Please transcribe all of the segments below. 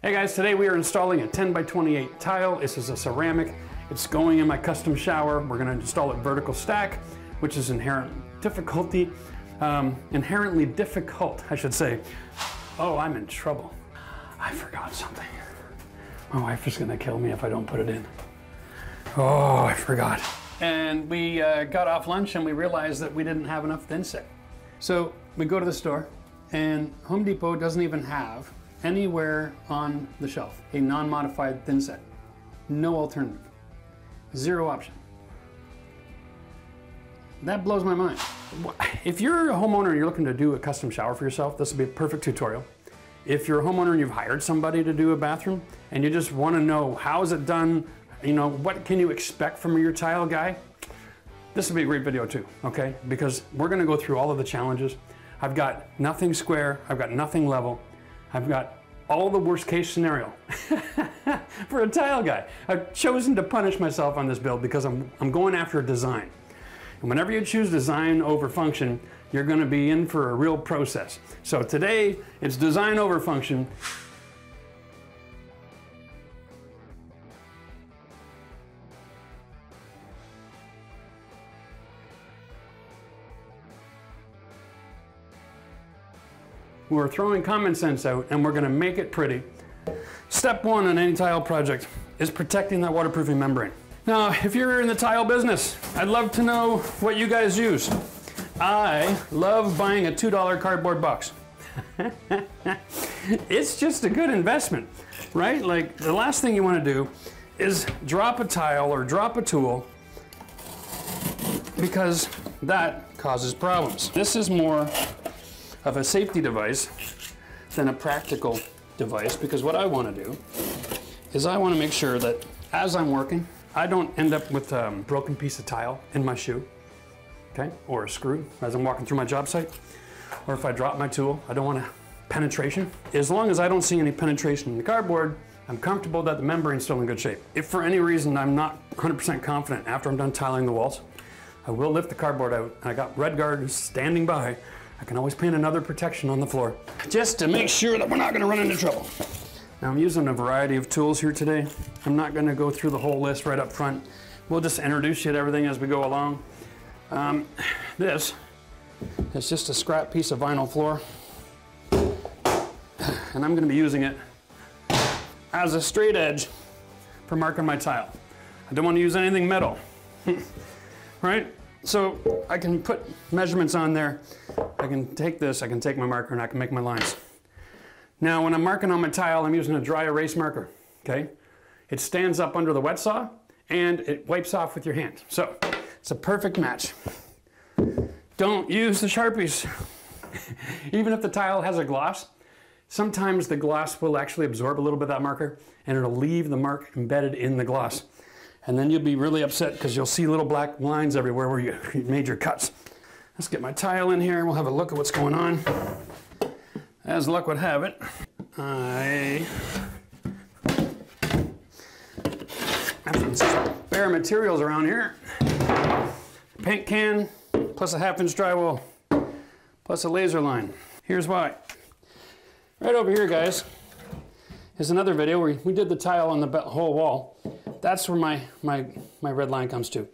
Hey guys, today we are installing a 10 by 28 tile. This is a ceramic. It's going in my custom shower. We're gonna install it vertical stack, which is inherently difficult, I should say. Oh, I'm in trouble. I forgot something. My wife is gonna kill me if I don't put it in. Oh, I forgot. And we got off lunch and we realized that we didn't have enough thin set. So we go to the store and Home Depot doesn't even have anywhere on the shelf a non-modified thin set. No alternative. Zero option. That blows my mind. If you're a homeowner and you're looking to do a custom shower for yourself, this would be a perfect tutorial. If you're a homeowner and you've hired somebody to do a bathroom and you just want to know how is it done, you know, what can you expect from your tile guy, this would be a great video too, okay? Because we're going to go through all of the challenges. I've got nothing square, I've got nothing level, I've got all the worst case scenario for a tile guy. I've chosen to punish myself on this build because I'm going after design. And whenever you choose design over function, you're gonna be in for a real process. So today, it's design over function. We're throwing common sense out and we're gonna make it pretty. Step one on any tile project is protecting that waterproofing membrane. Now, if you're in the tile business, I'd love to know what you guys use. I love buying a $2 cardboard box. It's just a good investment, right? Like the last thing you wanna do is drop a tile or drop a tool because that causes problems. This is more of a safety device than a practical device, because what I want to do is I want to make sure that as I'm working, I don't end up with a broken piece of tile in my shoe, okay, or a screw as I'm walking through my job site, or if I drop my tool, I don't want penetration. As long as I don't see any penetration in the cardboard, I'm comfortable that the membrane's still in good shape. If for any reason I'm not 100% confident after I'm done tiling the walls, I will lift the cardboard out, and I got RedGard who's standing by. I can always paint another protection on the floor just to make sure that we're not going to run into trouble. Now I'm using a variety of tools here today. I'm not going to go through the whole list right up front. We'll just introduce you to everything as we go along. This is just a scrap piece of vinyl floor, and I'm going to be using it as a straight edge for marking my tile. I don't want to use anything metal, right? So I can put measurements on there. I can take this, I can take my marker, and I can make my lines. Now when I'm marking on my tile, I'm using a dry erase marker, okay? It stands up under the wet saw and it wipes off with your hand. So it's a perfect match. Don't use the Sharpies. Even if the tile has a gloss, sometimes the gloss will actually absorb a little bit of that marker and it'll leave the mark embedded in the gloss. And then you'll be really upset because you'll see little black lines everywhere where you made your cuts. Let's get my tile in here and we'll have a look at what's going on. As luck would have it, I have some bare materials around here. Paint can, plus a half-inch drywall, plus a laser line. Here's why. Right over here, guys, is another video where we did the tile on the whole wall. That's where my red line comes to.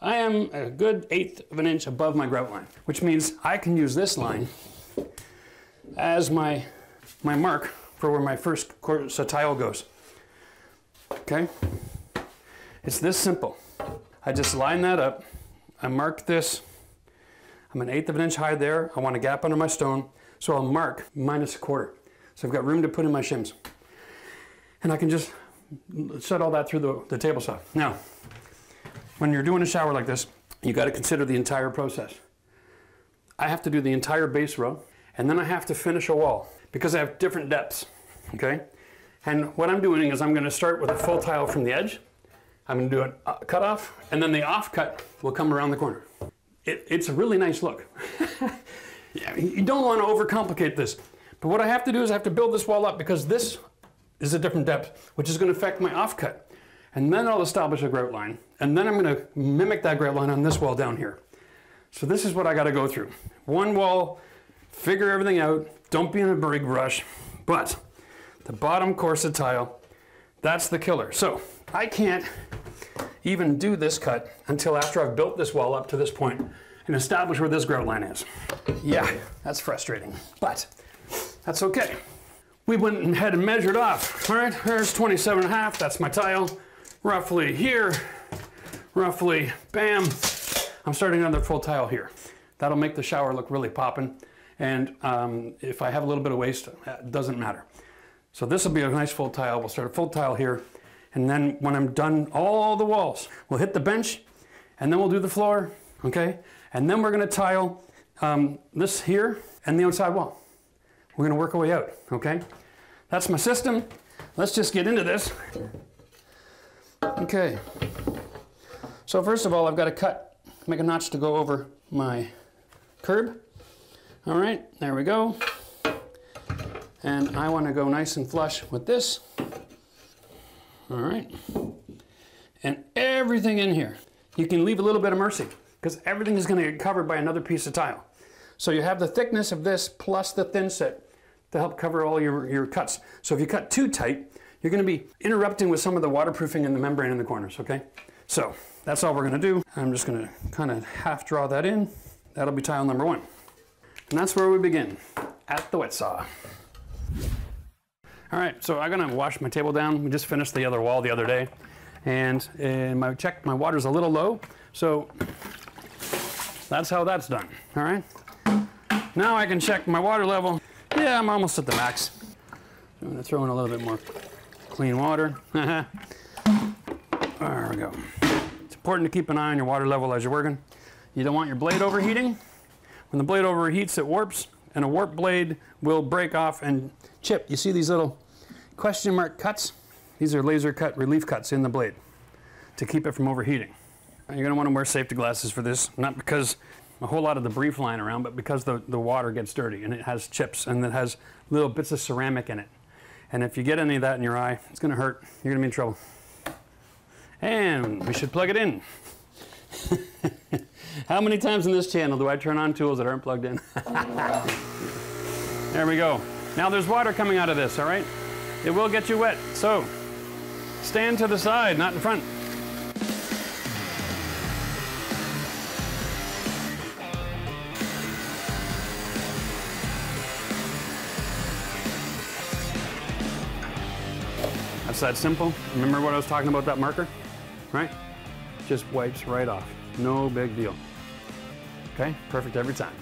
I am a good 1/8 of an inch above my grout line, which means I can use this line as my mark for where my first course of tile goes, okay? It's this simple. I just line that up, I mark this, I'm 1/8 of an inch high there, I want a gap under my stone, so I'll mark -1/4. So I've got room to put in my shims. And I can just set all that through the table saw. Now, when you're doing a shower like this, you got to consider the entire process. I have to do the entire base row, and then I have to finish a wall because I have different depths, okay? And what I'm doing is I'm going to start with a full tile from the edge. I'm going to do a cut off, and then the off cut will come around the corner. It's a really nice look. You don't want to overcomplicate this, but what I have to do is I have to build this wall up because this is a different depth, which is going to affect my offcut. And then I'll establish a grout line. And then I'm going to mimic that grout line on this wall down here. So this is what I got to go through. One wall, figure everything out. Don't be in a big rush. But the bottom corset tile. That's the killer. So I can't even do this cut until after I've built this wall up to this point and established where this grout line is. Yeah, that's frustrating, but that's okay. We went ahead and measured off. All right, there's 27.5. That's my tile. Roughly here, roughly, bam. I'm starting another full tile here. That'll make the shower look really poppin'. And if I have a little bit of waste, it doesn't matter. So this will be a nice full tile. We'll start a full tile here. And then when I'm done all the walls, we'll hit the bench and then we'll do the floor, okay? And then we're gonna tile this here and the outside wall. We're gonna work our way out, okay? That's my system. Let's just get into this. Okay. So first of all, I've got to cut, make a notch to go over my curb. All right, there we go. And I want to go nice and flush with this. All right. And everything in here, you can leave a little bit of mercy because everything is going to get covered by another piece of tile. So you have the thickness of this plus the thin set to help cover all your cuts. So if you cut too tight, you're going to be interrupting with some of the waterproofing and the membrane in the corners, okay? So that's all we're going to do. I'm just going to kind of half draw that in. That'll be tile number one. And that's where we begin, at the wet saw. All right, so I'm going to wash my table down. We just finished the other wall the other day. And I checked my water's a little low. So that's how that's done, all right? Now I can check my water level. Yeah, I'm almost at the max. I'm going to throw in a little bit more clean water. There we go. It's important to keep an eye on your water level as you're working. You don't want your blade overheating. When the blade overheats, it warps, and a warped blade will break off and chip. You see these little question mark cuts? These are laser cut relief cuts in the blade to keep it from overheating. You're going to want to wear safety glasses for this, not because a whole lot of debris flying around, but because the water gets dirty and it has chips and it has little bits of ceramic in it. And if you get any of that in your eye, it's gonna hurt. You're gonna be in trouble. And we should plug it in. How many times in this channel do I turn on tools that aren't plugged in? There we go. Now there's water coming out of this, all right? It will get you wet. So stand to the side, not in front. It's that simple. Remember what I was talking about, that marker, right? Just wipes right off. No big deal. Okay, perfect every time.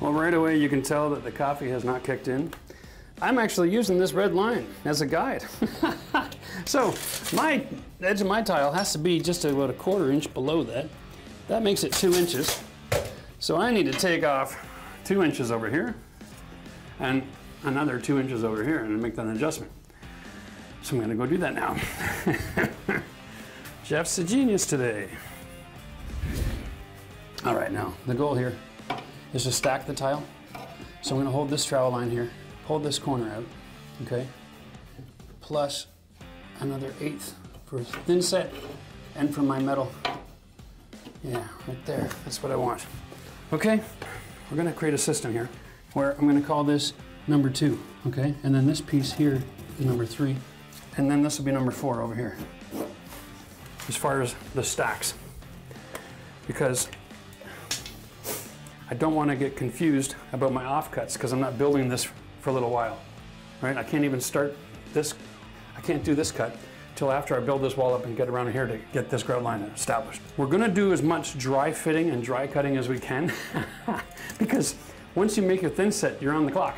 Well, right away you can tell that the coffee has not kicked in. I'm actually using this red line as a guide. So my edge of my tile has to be just about a quarter inch below that. That makes it 2 inches. So I need to take off 2 inches over here and another 2 inches over here and make that adjustment. So I'm gonna go do that now. Jeff's a genius today. All right, now, the goal here is to stack the tile. So I'm gonna hold this trowel line here, hold this corner out, okay? Plus another eighth for thin set and for my metal. Yeah, right there, that's what I want. Okay, we're gonna create a system here where I'm gonna call this number 2, okay? And then this piece here is number 3. And then this will be number 4 over here, as far as the stacks. Because I don't want to get confused about my offcuts because I'm not building this for a little while, right? I can't even start this, I can't do this cut till after I build this wall up and get around here to get this grout line established. We're gonna do as much dry fitting and dry cutting as we can because once you make your thin set, you're on the clock,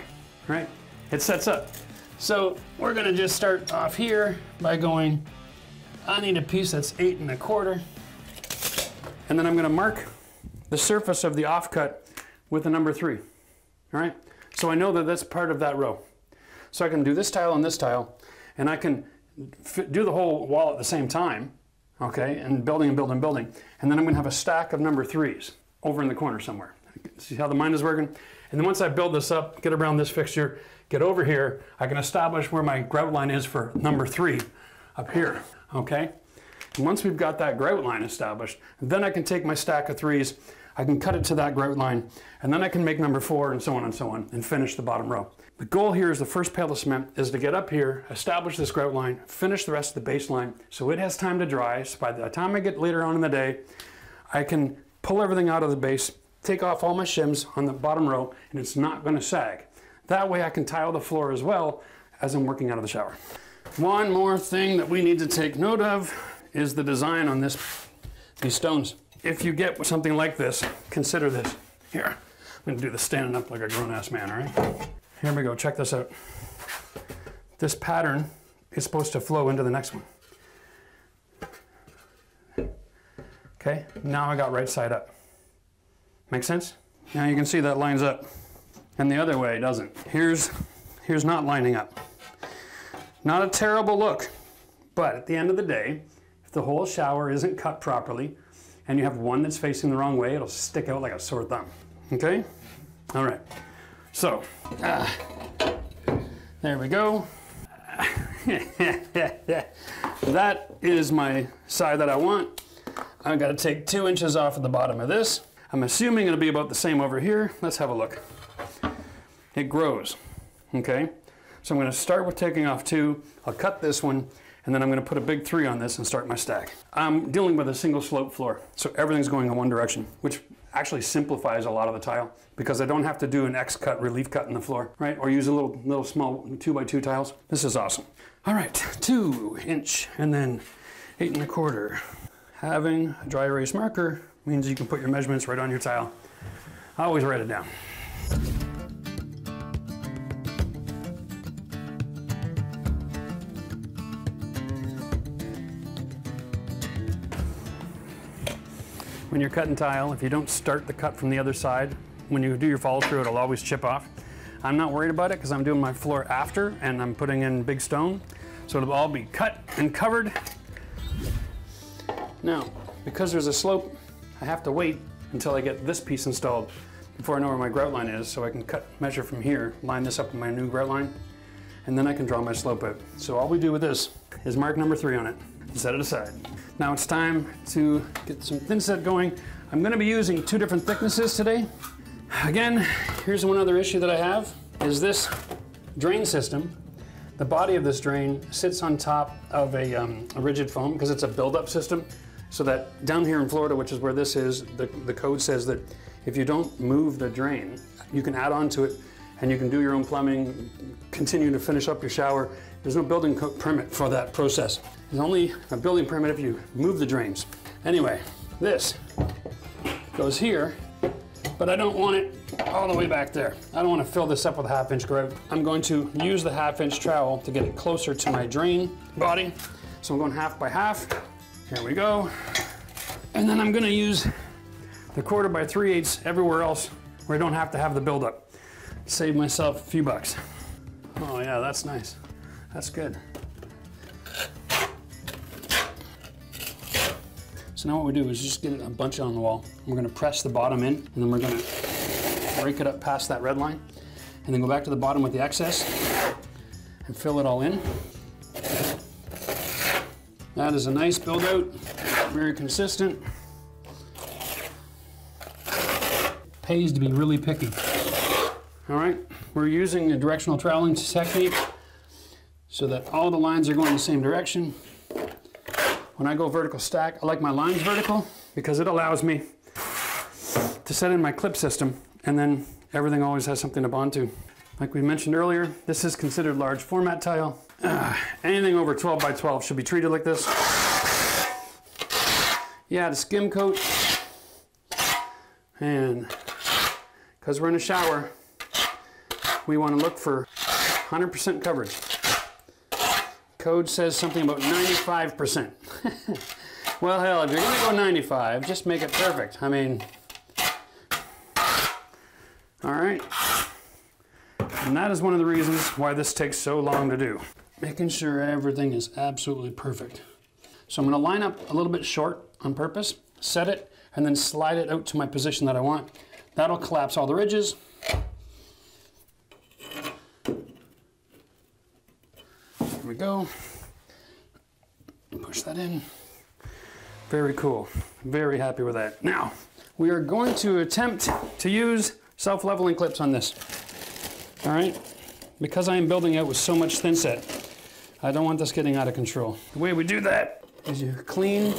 right? It sets up. So we're gonna just start off here by going, I need a piece that's 8 1/4. And then I'm gonna mark the surface of the offcut with the number 3, all right? So I know that that's part of that row. So I can do this tile, and I can do the whole wall at the same time, okay? And building and building and building. And then I'm gonna have a stack of number 3s over in the corner somewhere. See how the mind is working? And then once I build this up, get around this fixture, get over here, I can establish where my grout line is for number 3 up here, okay? And once we've got that grout line established, then I can take my stack of 3s, I can cut it to that grout line, and then I can make number 4 and so on and so on and finish the bottom row. The goal here is the first pail of cement is to get up here, establish this grout line, finish the rest of the baseline so it has time to dry. So by the time I get later on in the day, I can pull everything out of the base, take off all my shims on the bottom row, and it's not going to sag. That way I can tile the floor as well as I'm working out of the shower. One more thing that we need to take note of is the design on these stones. If you get something like this, consider this. Here, I'm going to do this standing up like a grown-ass man, all right? Here we go, check this out. This pattern is supposed to flow into the next one. Okay, now I got right side up. Make sense? Now you can see that lines up, and the other way doesn't. Here's not lining up. Not a terrible look, but at the end of the day, if the whole shower isn't cut properly, and you have one that's facing the wrong way, it'll stick out like a sore thumb, okay? All right. So, there we go. That is my side that I want. I've got to take 2 inches off of the bottom of this. I'm assuming it'll be about the same over here. Let's have a look. It grows, okay? So I'm going to start with taking off 2. I'll cut this one, and then I'm going to put a big 3 on this and start my stack. I'm dealing with a single slope floor, so everything's going in one direction, which actually simplifies a lot of the tile because I don't have to do an X cut, relief cut in the floor, right? Or use a little small 2x2 tiles. This is awesome. All right, 2 inch and then 8 1/4. Having a dry erase marker means you can put your measurements right on your tile. I always write it down. When you're cutting tile, if you don't start the cut from the other side, when you do your follow through, it'll always chip off. I'm not worried about it because I'm doing my floor after and I'm putting in big stone. So it'll all be cut and covered. Now, because there's a slope, I have to wait until I get this piece installed before I know where my grout line is so I can cut, measure from here, line this up with my new grout line, and then I can draw my slope out. So all we do with this is mark number 3 on it and set it aside. Now it's time to get some thinset going. I'm going to be using 2 different thicknesses today. Again, here's one other issue that I have is this drain system. The body of this drain sits on top of a rigid foam because it's a buildup system. So that down here in Florida, which is where this is, the code says that if you don't move the drain, you can add on to it and you can do your own plumbing, continue to finish up your shower. There's no building permit for that process. There's only a building permit if you move the drains. Anyway, this goes here, but I don't want it all the way back there. I don't want to fill this up with a 1/2 inch grout. I'm going to use the 1/2 inch trowel to get it closer to my drain body. So I'm going 1/2 by 1/2. Here we go. And then I'm going to use the 1/4 by 3/8 everywhere else where I don't have to have the buildup. Save myself a few bucks. Oh yeah, that's nice. That's good. So now what we do is just get it a bunch on the wall. We're going to press the bottom in, and then we're going to break it up past that red line, and then go back to the bottom with the excess and fill it all in. That is a nice build out, very consistent. Pays to be really picky. All right, we're using a directional troweling technique so that all the lines are going the same direction. When I go vertical stack, I like my lines vertical because it allows me to set in my clip system and then everything always has something to bond to. Like we mentioned earlier, this is considered large format tile. Anything over 12 by 12 should be treated like this. Yeah, to skim coat. And because we're in a shower, we want to look for 100% coverage. Code says something about 95%. Well, hell, if you're going to go 95, just make it perfect. I mean, all right. And that is one of the reasons why this takes so long to do. Making sure everything is absolutely perfect. So I'm going to line up a little bit short on purpose, set it, and then slide it out to my position that I want. That'll collapse all the ridges. There we go. Push that in. Very cool. Very happy with that. Now, we are going to attempt to use self-leveling clips on this. All right. Because I am building out with so much thin set, I don't want this getting out of control. The way we do that is you clean,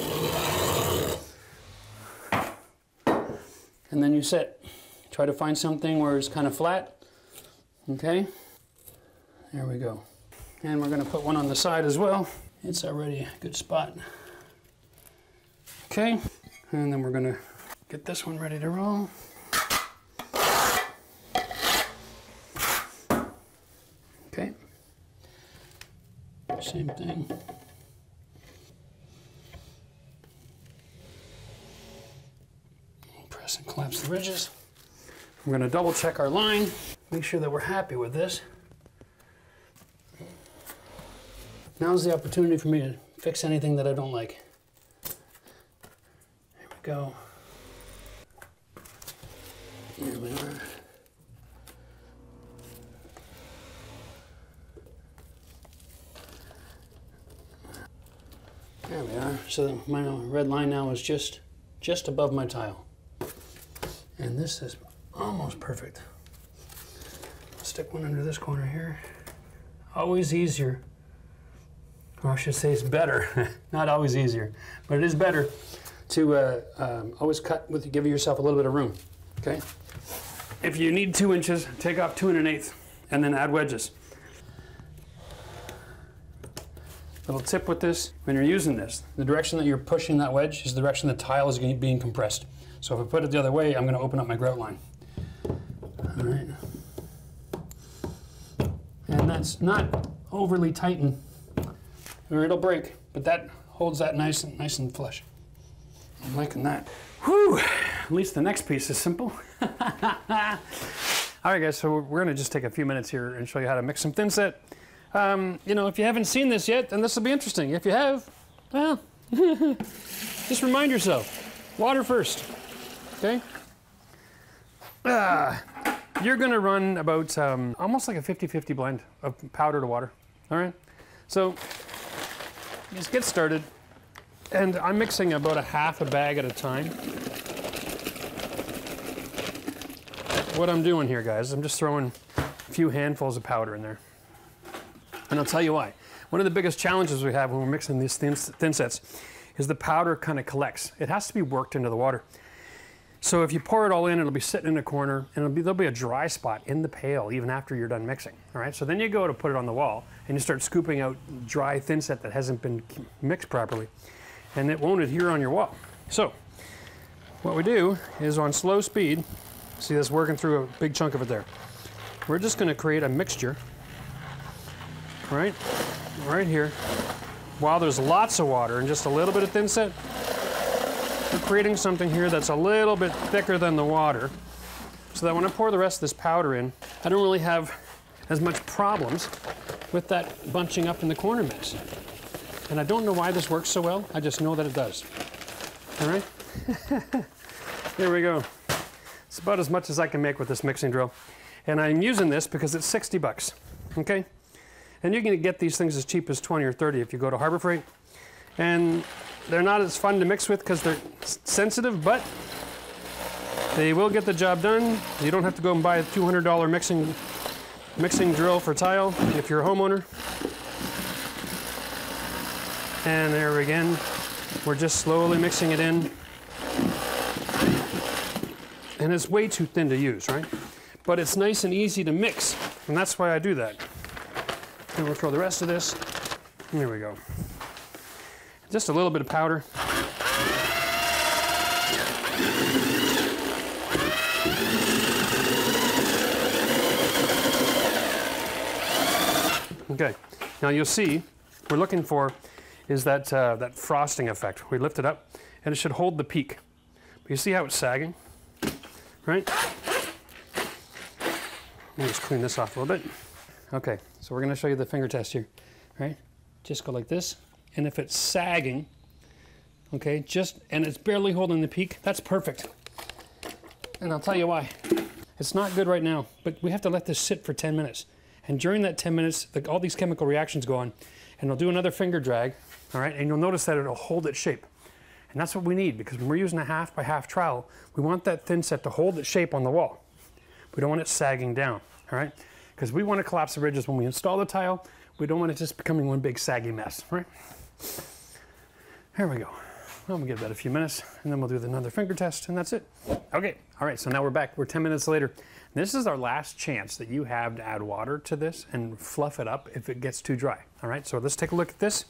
and then you set. Try to find something where it's kind of flat. Okay, there we go. And we're gonna put one on the side as well. It's already a good spot. Okay, and then we're gonna get this one ready to roll. Okay, same thing. Press and collapse the ridges. We're gonna double check our line, make sure that we're happy with this. Now's the opportunity for me to fix anything that I don't like. There we go. Here we are. There we are. So my red line now is just above my tile. And this is almost perfect. I'll stick one under this corner here. Always easier. Or I should say it's better, not always easier, but it is better to always cut with, give yourself a little bit of room, okay? If you need 2 inches, take off 2 1/8 and then add wedges. Little tip with this, when you're using this, the direction that you're pushing that wedge is the direction the tile is being compressed. So if I put it the other way, I'm gonna open up my grout line. All right. And that's not overly tightened, or it'll break, but that holds that nice and flush. I'm liking that. Whew, at least the next piece is simple. All right guys, so we're gonna just take a few minutes here and show you how to mix some thin set. You know, if you haven't seen this yet, then this will be interesting. If you have, well, just remind yourself, water first, okay? You're gonna run about almost like a 50-50 blend of powder to water, all right? So, just get started, and I'm mixing about a half a bag at a time. What I'm doing here, guys, I'm just throwing a few handfuls of powder in there. And I'll tell you why. One of the biggest challenges we have when we're mixing these thin sets is the powder kind of collects. It has to be worked into the water. So if you pour it all in, it'll be sitting in a corner, and there'll be a dry spot in the pail even after you're done mixing, all right? So then you go to put it on the wall, and you start scooping out dry thin set that hasn't been mixed properly, and it won't adhere on your wall. So what we do is on slow speed, see that's working through a big chunk of it there. We're just gonna create a mixture, right here. While there's lots of water and just a little bit of thin set, we're creating something here that's a little bit thicker than the water, so that when I pour the rest of this powder in, I don't really have as much problems with that bunching up in the corner mix. And I don't know why this works so well, I just know that it does. All right? There we go. It's about as much as I can make with this mixing drill. And I'm using this because it's 60 bucks, okay? And you can get these things as cheap as 20 or 30 if you go to Harbor Freight. And they're not as fun to mix with because they're sensitive, but they will get the job done. You don't have to go and buy a $200 mixing drill for tile if you're a homeowner. And there again, we're just slowly mixing it in. And it's way too thin to use, right? But it's nice and easy to mix, and that's why I do that. And we'll throw the rest of this. Here we go. Just a little bit of powder. Okay, now you'll see, we're looking for is that, that frosting effect. We lift it up and it should hold the peak. But you see how it's sagging, right? Let me just clean this off a little bit. Okay, so we're gonna show you the finger test here, right? Just go like this. And if it's sagging, okay, and it's barely holding the peak, that's perfect. And I'll tell you why. It's not good right now, but we have to let this sit for 10 minutes. And during that 10 minutes, all these chemical reactions go on, and they'll do another finger drag, all right, and you'll notice that it'll hold its shape. And that's what we need, because when we're using a 1/2 by 1/2 trowel, we want that thin set to hold its shape on the wall. We don't want it sagging down, all right? because we want to collapse the ridges when we install the tile. We don't want it just becoming one big saggy mess, right? Here we go. I'm gonna give that a few minutes and then we'll do another finger test and that's it. Okay, all right, so now we're back. We're 10 minutes later. This is our last chance that you have to add water to this and fluff it up if it gets too dry. All right, so let's take a look at this.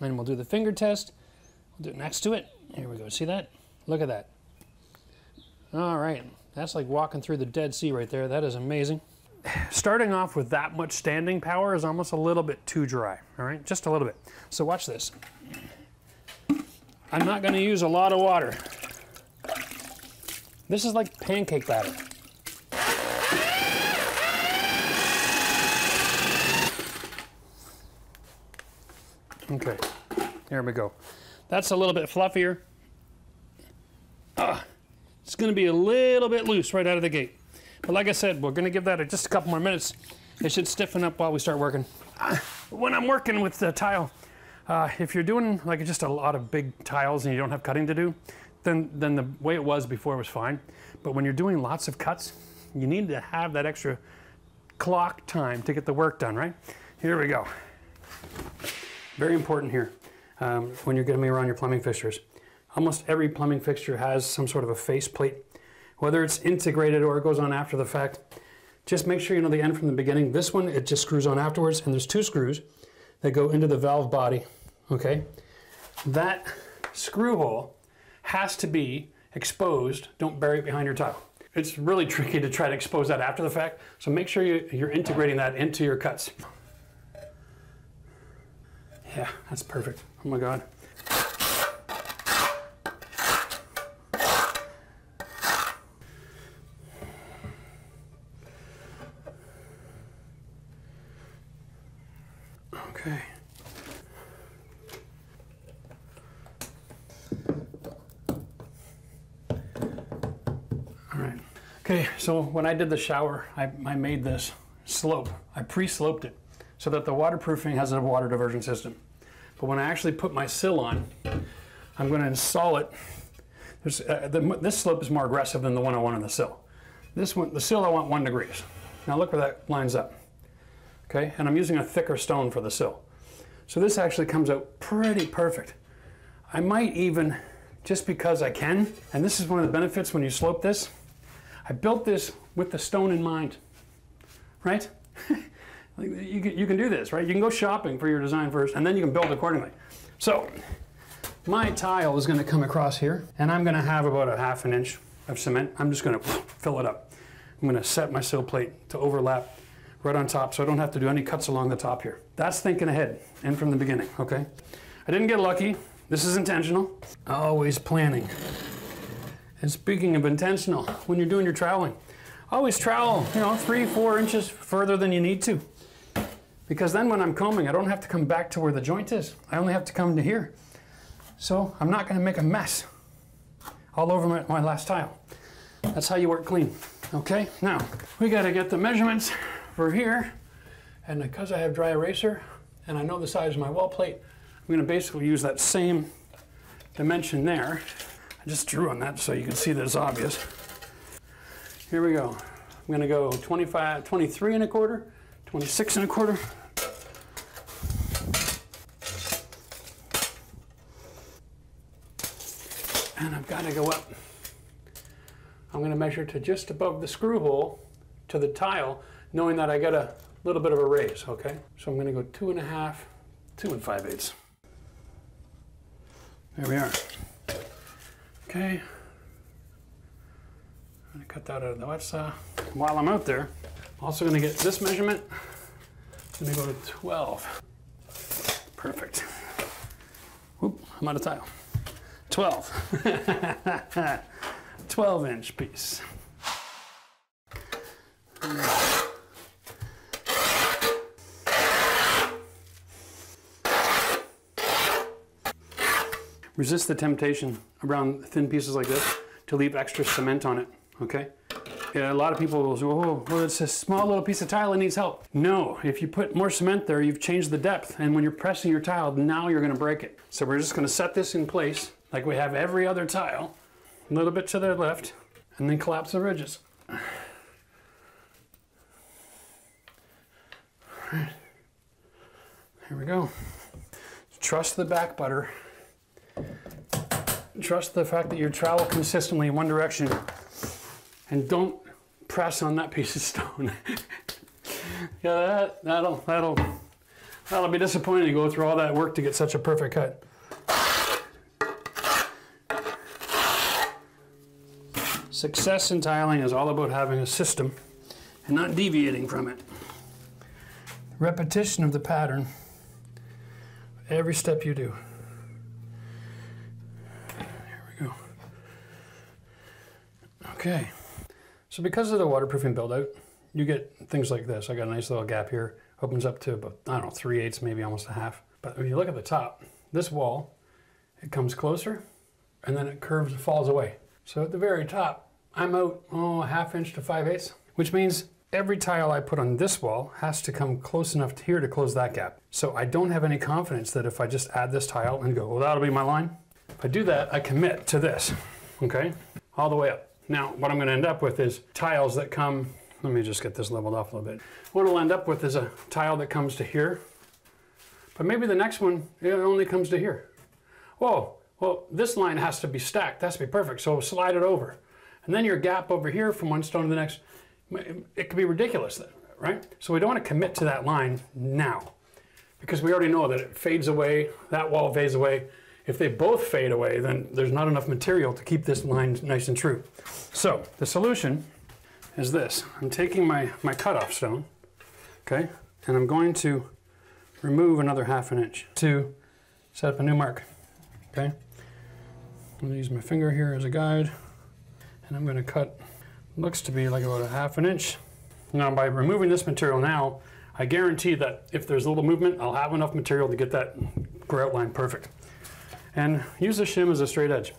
And we'll do the finger test. We'll do it next to it. Here we go, see that? Look at that. All right, that's like walking through the Dead Sea right there. That is amazing. Starting off with that much standing power is almost a little bit too dry, all right? Just a little bit. So watch this. I'm not gonna use a lot of water. This is like pancake batter. Okay, there we go. That's a little bit fluffier. It's gonna be a little bit loose right out of the gate. But like I said, we're gonna give that just a couple more minutes. It should stiffen up while we start working. When I'm working with the tile, if you're doing like just a lot of big tiles and you don't have cutting to do, then the way it was before was fine. But when you're doing lots of cuts, you need to have that extra clock time to get the work done, right? Here we go. Very important here when you're getting me around your plumbing fixtures. Almost every plumbing fixture has some sort of a face plate, whether it's integrated or it goes on after the fact. Just make sure you know the end from the beginning. This one, it just screws on afterwards, and there's two screws that go into the valve body, okay? That screw hole has to be exposed. Don't bury it behind your tile. It's really tricky to try to expose that after the fact, so make sure you're integrating that into your cuts. Yeah, that's perfect. Oh my God. Okay. All right. Okay, so when I did the shower, I made this slope. I pre-sloped it so that the waterproofing has a water diversion system. But when I actually put my sill on, I'm going to install it. There's, this slope is more aggressive than the one I want on the sill. This one, the sill, I want 1 degree. Now look where that lines up. Okay, and I'm using a thicker stone for the sill. So this actually comes out pretty perfect. I might even, just because I can, and this is one of the benefits when you slope this, I built this with the stone in mind, right? You can do this, right? You can go shopping for your design first, and then you can build accordingly. So my tile is gonna come across here, and I'm gonna have about a 1/2 inch of cement. I'm just gonna fill it up. I'm gonna set my sill plate to overlap right on top, so I don't have to do any cuts along the top here. That's thinking ahead and from the beginning, okay? I didn't get lucky. This is intentional. Always planning. And speaking of intentional, when you're doing your troweling, always trowel, you know, 3-4 inches further than you need to. Because then when I'm combing, I don't have to come back to where the joint is. I only have to come to here. So I'm not gonna make a mess all over my last tile. That's how you work clean, okay? Now, we gotta get the measurements for here, and because I have dry eraser and I know the size of my wall plate, I'm going to basically use that same dimension there. I just drew on that so you can see that it's obvious. Here we go. I'm going to go 23 1/4, 26 1/4. And I've got to go up. I'm going to measure to just above the screw hole to the tile, knowing that I got a little bit of a raise, okay? So I'm gonna go 2 1/2, 2 5/8. There we are. Okay. I'm gonna cut that out of the wet saw. While I'm out there, I'm also gonna get this measurement. I'm gonna go to 12. Perfect. Whoop, I'm out of tile. 12. 12-inch piece. Resist the temptation around thin pieces like this to leave extra cement on it, okay? Yeah, a lot of people will say, oh, well, it's a small little piece of tile, it needs help. No, if you put more cement there, you've changed the depth, and when you're pressing your tile, now you're gonna break it. So we're just gonna set this in place like we have every other tile, a little bit to the left, and then collapse the ridges. Here we go. Trust the back butter. Trust the fact that you travel consistently in one direction, and don't press on that piece of stone. Yeah, that'll be disappointing to go through all that work to get such a perfect cut. Success in tiling is all about having a system and not deviating from it. Repetition of the pattern every step you do. Here we go. Okay, so because of the waterproofing build-out, you get things like this. I got a nice little gap here. Opens up to about, I don't know, 3/8, maybe almost a half. But when you look at the top, this wall, it comes closer and then it curves and falls away. So at the very top, I'm out, oh, 1/2 inch to 5/8, which means every tile I put on this wall has to come close enough to here to close that gap. So I don't have any confidence that if I just add this tile and go, well, that'll be my line. If I do that, I commit to this, okay? All the way up. Now, what I'm gonna end up with is tiles that come, let me just get this leveled off a little bit. What I'll end up with is a tile that comes to here, but maybe the next one, it only comes to here. Whoa, well, this line has to be stacked. That's be perfect, so slide it over. And then your gap over here from one stone to the next, it could be ridiculous then, right? So we don't want to commit to that line now because we already know that it fades away, that wall fades away. If they both fade away, then there's not enough material to keep this line nice and true. So the solution is this. I'm taking my cutoff stone, okay? And I'm going to remove another 1/2 inch to set up a new mark, okay? I'm gonna use my finger here as a guide, and I'm gonna cut, looks to be like about 1/2 inch. Now by removing this material now, I guarantee that if there's a little movement, I'll have enough material to get that grout line perfect. And use the shim as a straight edge.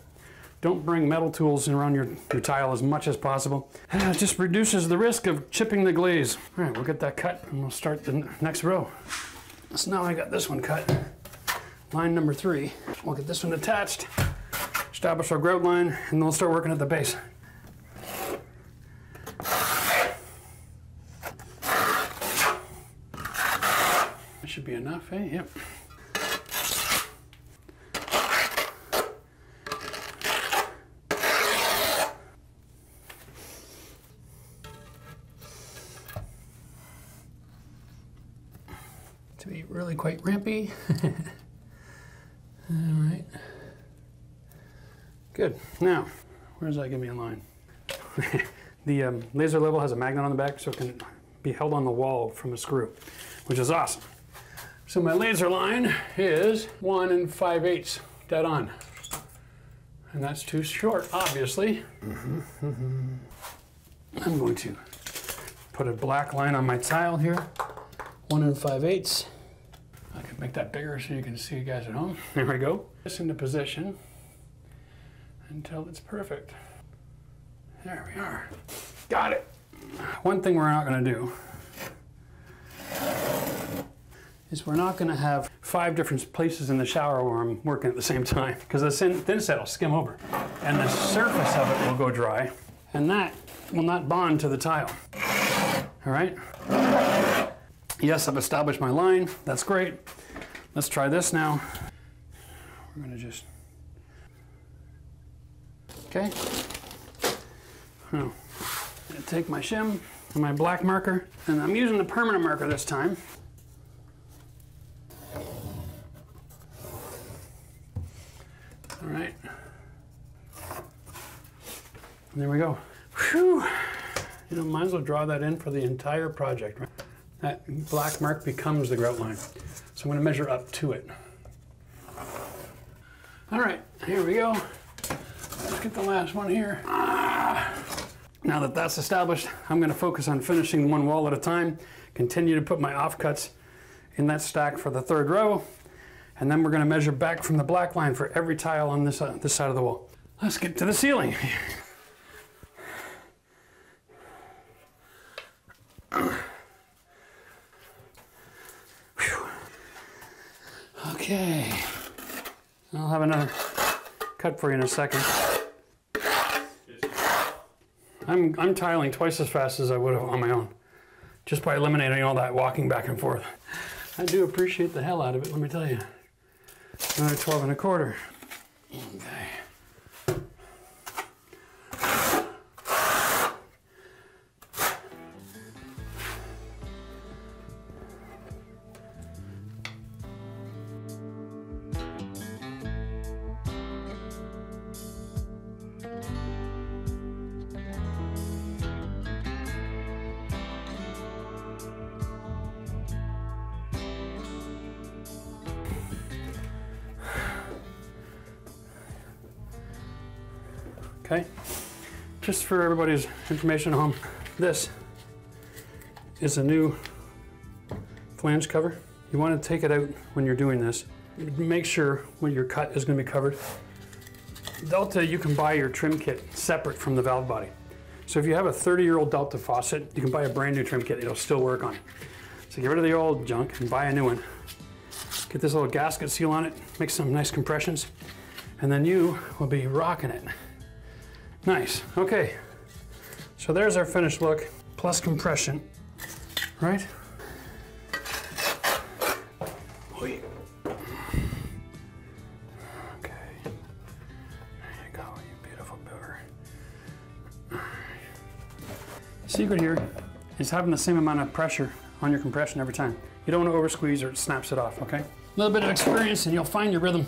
Don't bring metal tools around your tile as much as possible. It just reduces the risk of chipping the glaze. All right, we'll get that cut and we'll start the next row. So now I got this one cut, line number 3. We'll get this one attached, establish our grout line, and then we'll start working at the base. That should be enough, eh? Yep. To be really quite rampy. All right. Good. Now, where does that give me a line? The laser level has a magnet on the back, so it can be held on the wall from a screw, which is awesome. So my laser line is 1 5/8, dead on. And that's too short, obviously. I'm going to put a black line on my tile here. 1 5/8. I can make that bigger so you can see, you guys at home. There we go. This into position until it's perfect. There we are. Got it. One thing we're not going to do is we're not going to have 5 different places in the shower where I'm working at the same time, because the thin set will skim over and the surface of it will go dry, and that will not bond to the tile. All right. Yes, I've established my line. That's great. Let's try this now. We're gonna just, okay. I'm gonna take my shim and my black marker, and I'm using the permanent marker this time. All right. And there we go. Whew. You know, might as well draw that in for the entire project, right? That black mark becomes the grout line. So I'm gonna measure up to it. All right, here we go. Let's get the last one here. Now that that's established, I'm gonna focus on finishing one wall at a time, continue to put my offcuts in that stack for the 3rd row, and then we're gonna measure back from the black line for every tile on this side of the wall. Let's get to the ceiling. Okay, I'll have another cut for you in a second. I'm tiling twice as fast as I would have on my own, just by eliminating all that walking back and forth. I do appreciate the hell out of it, let me tell you. Another 12 and a quarter. Okay. Okay. Just for everybody's information at home, this is a new flange cover. You want to take it out when you're doing this. Make sure when your cut is going to be covered. Delta, you can buy your trim kit separate from the valve body. So if you have a 30-year-old Delta faucet, you can buy a brand new trim kit. It'll still work on it. So get rid of the old junk and buy a new one. Get this little gasket seal on it, make some nice compressions, and then you will be rocking it. Nice, okay. So there's our finished look, plus compression, right? Oh, yeah. Okay, there you go, you beautiful beaver. Secret here is having the same amount of pressure on your compression every time. You don't want to over squeeze or it snaps it off, okay? A little bit of experience and you'll find your rhythm.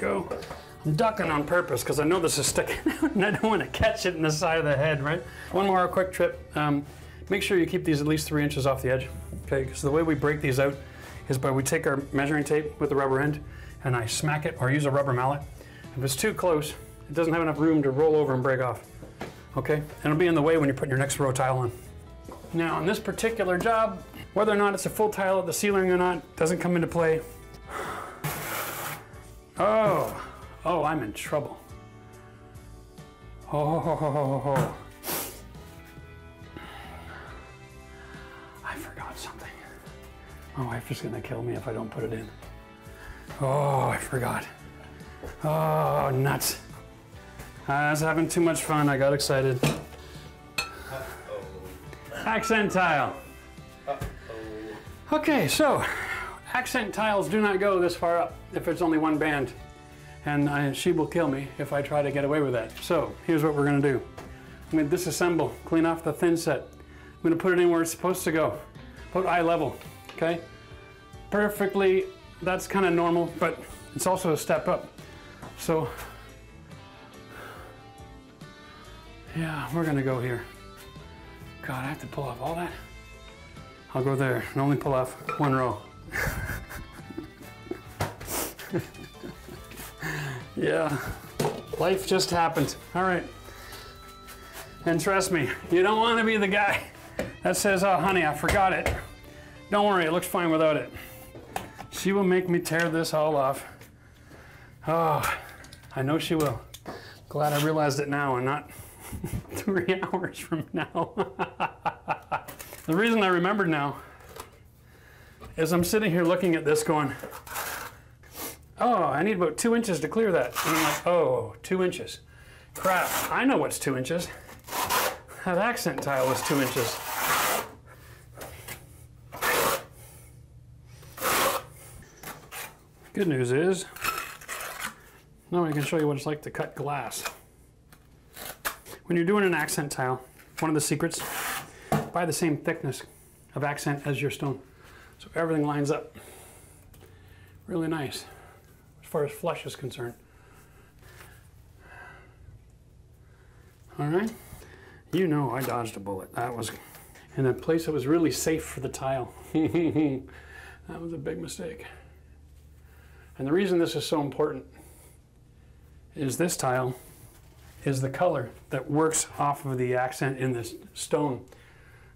There we go. I'm ducking on purpose because I know this is sticking out and I don't want to catch it in the side of the head, right? One more quick tip. Make sure you keep these at least 3 inches off the edge, okay? Because the way we break these out is by we take our measuring tape with the rubber end and I smack it or use a rubber mallet. If it's too close, it doesn't have enough room to roll over and break off, okay? And it'll be in the way when you're putting your next row tile on. Now, on this particular job, whether or not it's a full tile at the ceiling or not doesn't come into play. Oh. Oh, I'm in trouble. Oh, ho, ho, ho, ho, ho. I forgot something. My wife is gonna kill me if I don't put it in. Oh, I forgot. Oh, nuts. I was having too much fun, I got excited. Accent tile. Okay, so accent tiles do not go this far up if it's only one band. And she will kill me if I try to get away with that. So here's what we're gonna do. I'm gonna disassemble, clean off the thin set. I'm gonna put it in where it's supposed to go, about eye level, okay? Perfectly, that's kind of normal, but it's also a step up. So, yeah, we're gonna go here. God, I have to pull off all that. I'll go there and only pull off one row. Yeah, life just happened. All right. And trust me, you don't want to be the guy that says, oh, honey, I forgot it. Don't worry, it looks fine without it. She will make me tear this all off. Oh, I know she will. Glad I realized it now and not 3 hours from now. The reason I remember now is I'm sitting here looking at this going, oh, I need about 2 inches to clear that. And I'm like, oh, 2 inches. Crap, I know what's 2 inches. That accent tile was 2 inches. Good news is, now I can show you what it's like to cut glass. When you're doing an accent tile, one of the secrets, buy the same thickness of accent as your stone. So everything lines up. Really nice. As far as flush is concerned. All right, you know I dodged a bullet. That was in a place that was really safe for the tile. That was a big mistake. And the reason this is so important is this tile is the color that works off of the accent in this stone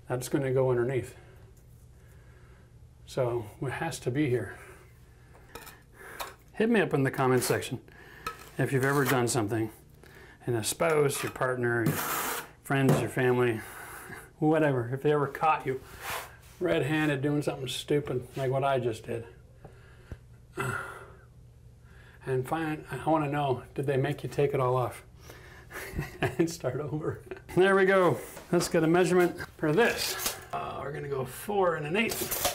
that's going to go underneath. So it has to be here. Hit me up in the comments section if you've ever done something and a spouse, your partner, your friends, your family, whatever, if they ever caught you red-handed doing something stupid like what I just did. And fine, I want to know, did they make you take it all off and start over? There we go. Let's get a measurement for this. We're going to go 4 1/8.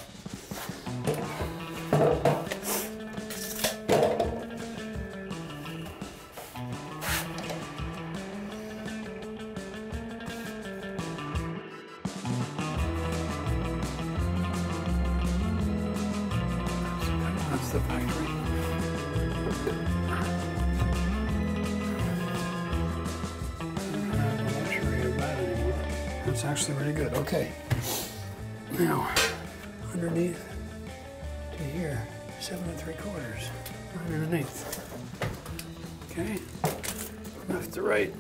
That's the factory. I'm not sure you have that anymore. That's actually really good. Okay. Now, underneath to here, 7 3/4. Right underneath. Okay. Left to right.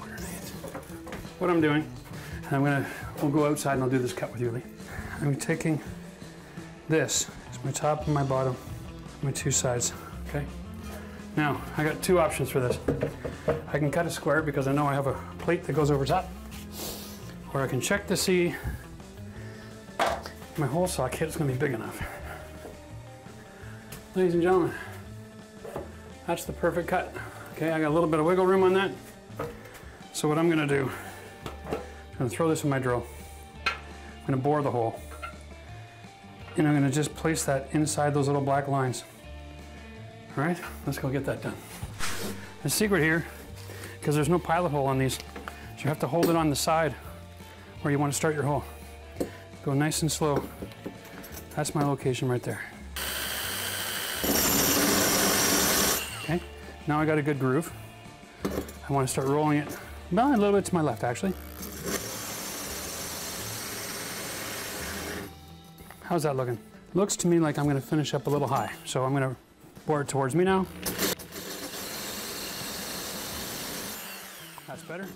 Underneath. What I'm doing, and we'll go outside and I'll do this cut with you, Lee. I'm taking this. It's my top and my bottom, my two sides, okay? Now, I got two options for this. I can cut a square because I know I have a plate that goes over top, or I can check to see my hole sock hit's gonna be big enough. Ladies and gentlemen, that's the perfect cut. Okay, I got a little bit of wiggle room on that. So what I'm gonna do, I'm gonna throw this in my drill. I'm gonna bore the hole. And I'm gonna just place that inside those little black lines. All right, let's go get that done. The secret here, because there's no pilot hole on these, so you have to hold it on the side where you want to start your hole. Go nice and slow. That's my location right there. Okay, now I got a good groove. I want to start rolling it about a little bit to my left, actually. How's that looking? Looks to me like I'm gonna finish up a little high. So I'm gonna bore it towards me now. That's better.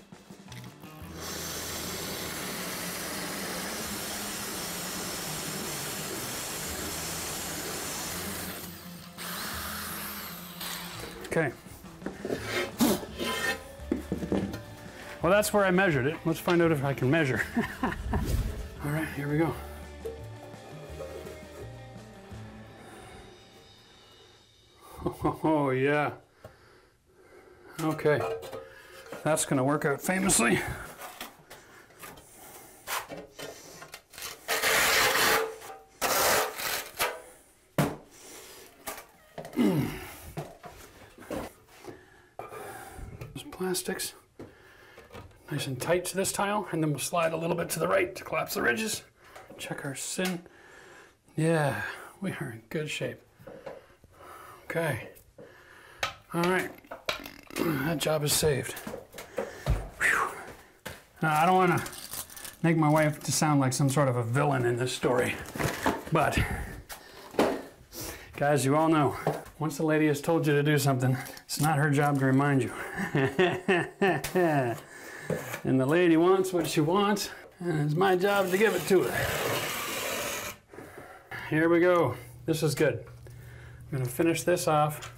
Okay. Well, that's where I measured it. Let's find out if I can measure. All right, here we go. Oh, yeah. Okay. That's going to work out famously. Some plastics. Nice and tight to this tile. And then we'll slide a little bit to the right to collapse the ridges. Check our sin. Yeah, we are in good shape. Okay. All right, that job is saved. Whew. Now, I don't want to make my wife to sound like some sort of a villain in this story, but guys, you all know, once the lady has told you to do something, it's not her job to remind you. And the lady wants what she wants, and it's my job to give it to her. Here we go. This is good. I'm gonna finish this off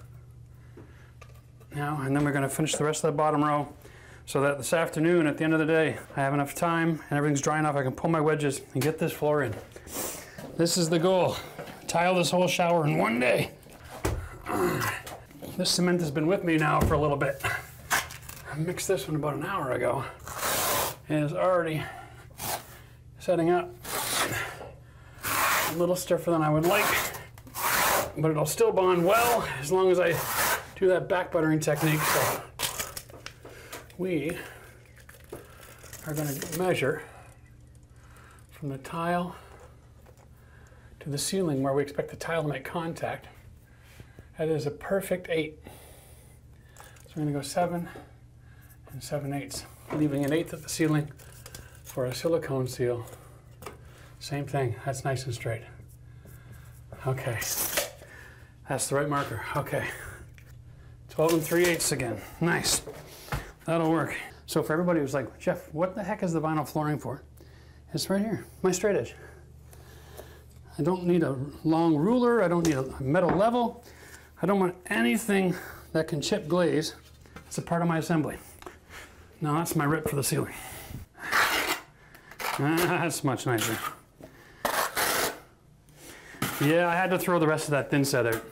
now, and then we're gonna finish the rest of the bottom row so that this afternoon, at the end of the day, I have enough time and everything's dry enough, I can pull my wedges and get this floor in. This is the goal. Tile this whole shower in one day. This cement has been with me now for a little bit. I mixed this one about an hour ago. And it's already setting up a little stiffer than I would like. But it'll still bond well as long as I do that back buttering technique. So we are going to measure from the tile to the ceiling where we expect the tile to make contact. That is a perfect 8. So we're going to go 7 7/8, leaving an 8th at the ceiling for a silicone seal. Same thing, that's nice and straight. Okay. That's the right marker, okay. 12 3/8 again, nice. That'll work. So for everybody who's like, Jeff, what the heck is the vinyl flooring for? It's right here, my straight edge. I don't need a long ruler, I don't need a metal level. I don't want anything that can chip glaze. It's a part of my assembly. Now that's my rip for the ceiling. That's much nicer. Yeah, I had to throw the rest of that thin set out.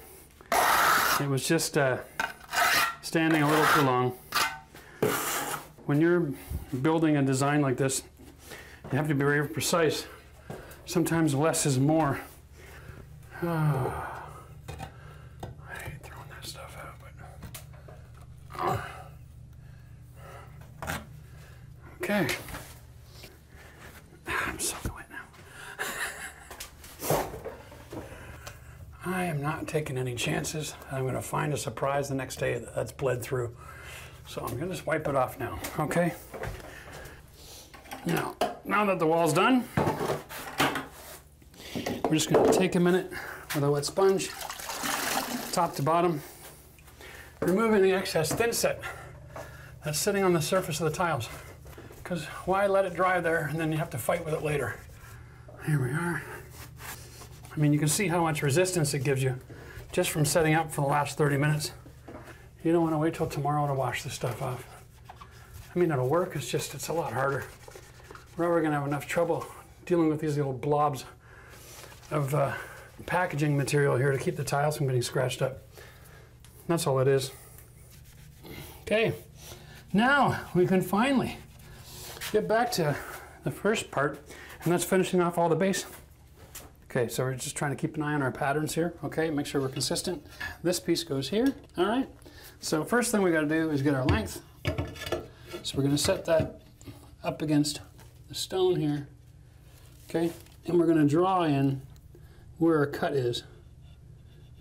It was just standing a little too long. When you're building a design like this, you have to be very precise. Sometimes less is more. Oh, I hate throwing that stuff out, but... Okay. I'm soaking wet now. I am not taking any chances. I'm going to find a surprise the next day that's bled through. So I'm going to just wipe it off now, okay? Now that the wall's done, we're just going to take a minute with a wet sponge, top to bottom, removing the excess thinset that's sitting on the surface of the tiles. Because why let it dry there and then you have to fight with it later? Here we are. I mean, you can see how much resistance it gives you just from setting up for the last 30 minutes. You don't want to wait till tomorrow to wash this stuff off. I mean, it'll work, it's just, it's a lot harder. We're already going to have enough trouble dealing with these little blobs of packaging material here to keep the tiles from getting scratched up. That's all it is. Okay, now we can finally get back to the first part, and that's finishing off all the base. Okay, so we're just trying to keep an eye on our patterns here, okay? Make sure we're consistent. This piece goes here, all right? So first thing we gotta do is get our length. So we're gonna set that up against the stone here, okay? And we're gonna draw in where our cut is.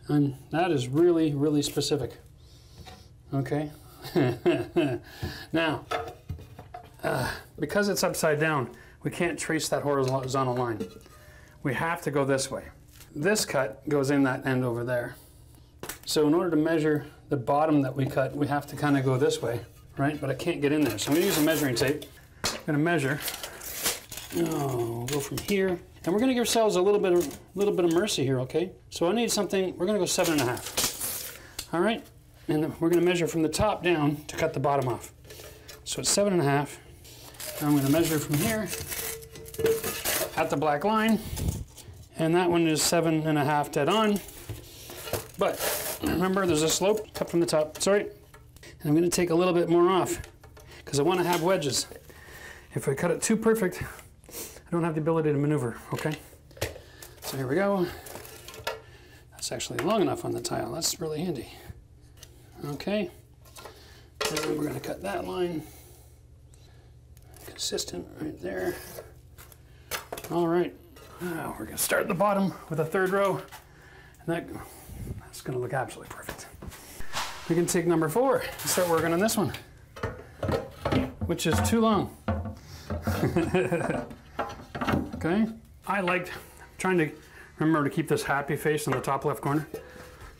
And that is really, really specific, okay? Now, because it's upside down, we can't trace that horizontal line. We have to go this way. This cut goes in that end over there. So in order to measure the bottom that we cut, we have to kind of go this way, right? But I can't get in there. So I'm gonna use a measuring tape. I'm gonna measure. Oh, go from here. And we're gonna give ourselves a little bit of mercy here, okay? So I need something, we're gonna go 7.5. All right, and we're gonna measure from the top down to cut the bottom off. So it's 7.5. I'm gonna measure from here at the black line. And that one is 7.5 dead on. But remember, there's a slope, cut from the top, sorry. And I'm gonna take a little bit more off because I wanna have wedges. If I cut it too perfect, I don't have the ability to maneuver, okay? So here we go. That's actually long enough on the tile. That's really handy. Okay, and we're gonna cut that line. Consistent right there. All right. Now we're going to start at the bottom with a third row, and that's going to look absolutely perfect. We can take number 4 and start working on this one, which is too long. Okay, I liked trying to remember to keep this happy face on the top left corner. So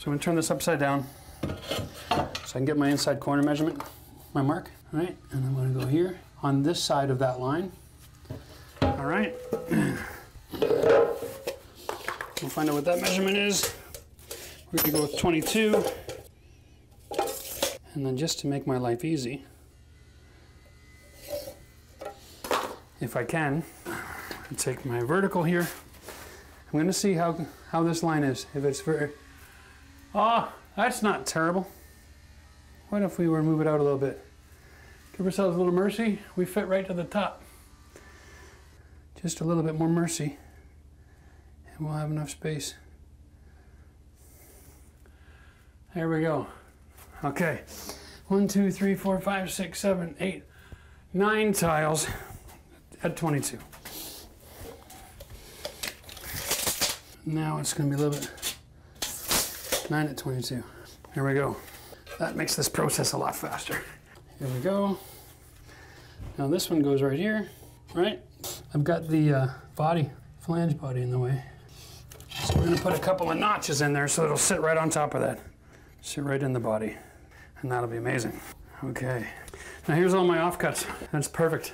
I'm going to turn this upside down so I can get my inside corner measurement, my mark. All right, and I'm going to go here on this side of that line. All right. We'll find out what that measurement is. We're going to go with 22. And then just to make my life easy, if I can, I'll take my vertical here. I'm going to see how this line is. If it's very... Ah, that's not terrible. What if we were to move it out a little bit? Give ourselves a little mercy. We fit right to the top. Just a little bit more mercy. And we'll have enough space. There we go. Okay, 1, 2, 3, 4, 5, 6, 7, 8, 9 tiles at 22. Now it's gonna be a little bit, 9 at 22. Here we go. That makes this process a lot faster. Here we go. Now this one goes right here, right? I've got the flange body in the way. So we're going to put a couple of notches in there so it'll sit right on top of that. Sit right in the body. And that'll be amazing. Okay. Now here's all my offcuts. That's perfect.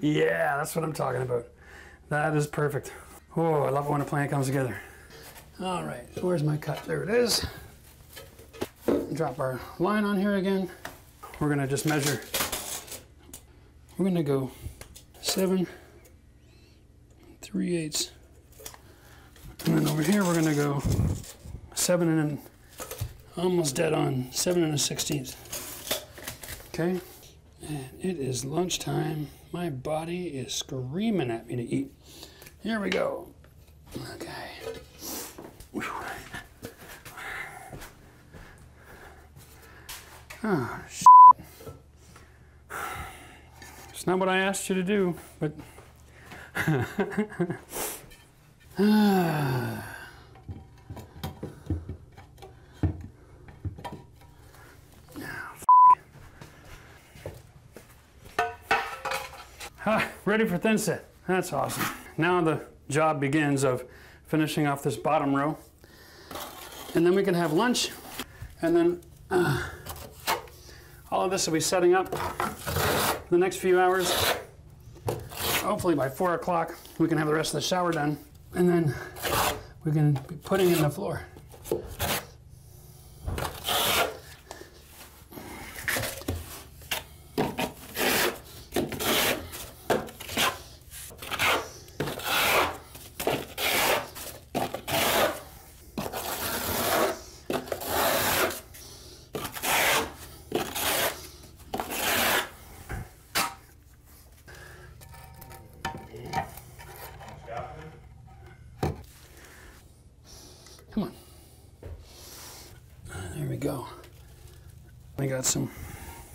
Yeah, that's what I'm talking about. That is perfect. Oh, I love it when a plan comes together. All right. Where's my cut? There it is. Drop our line on here again. We're going to just measure. We're going to go 7 3/8, and then over here we're gonna go 7 and almost dead on, 7 1/16. Okay, and it is lunchtime. My body is screaming at me to eat. Here we go. Okay. Oh, shit. It's not what I asked you to do, but. Ready for thin set. That's awesome. Now the job begins of finishing off this bottom row. And then we can have lunch. And then all of this will be setting up the next few hours. Hopefully by 4 o'clock, we can have the rest of the shower done. And then we can be putting in the floor. Come on. There we go. We got some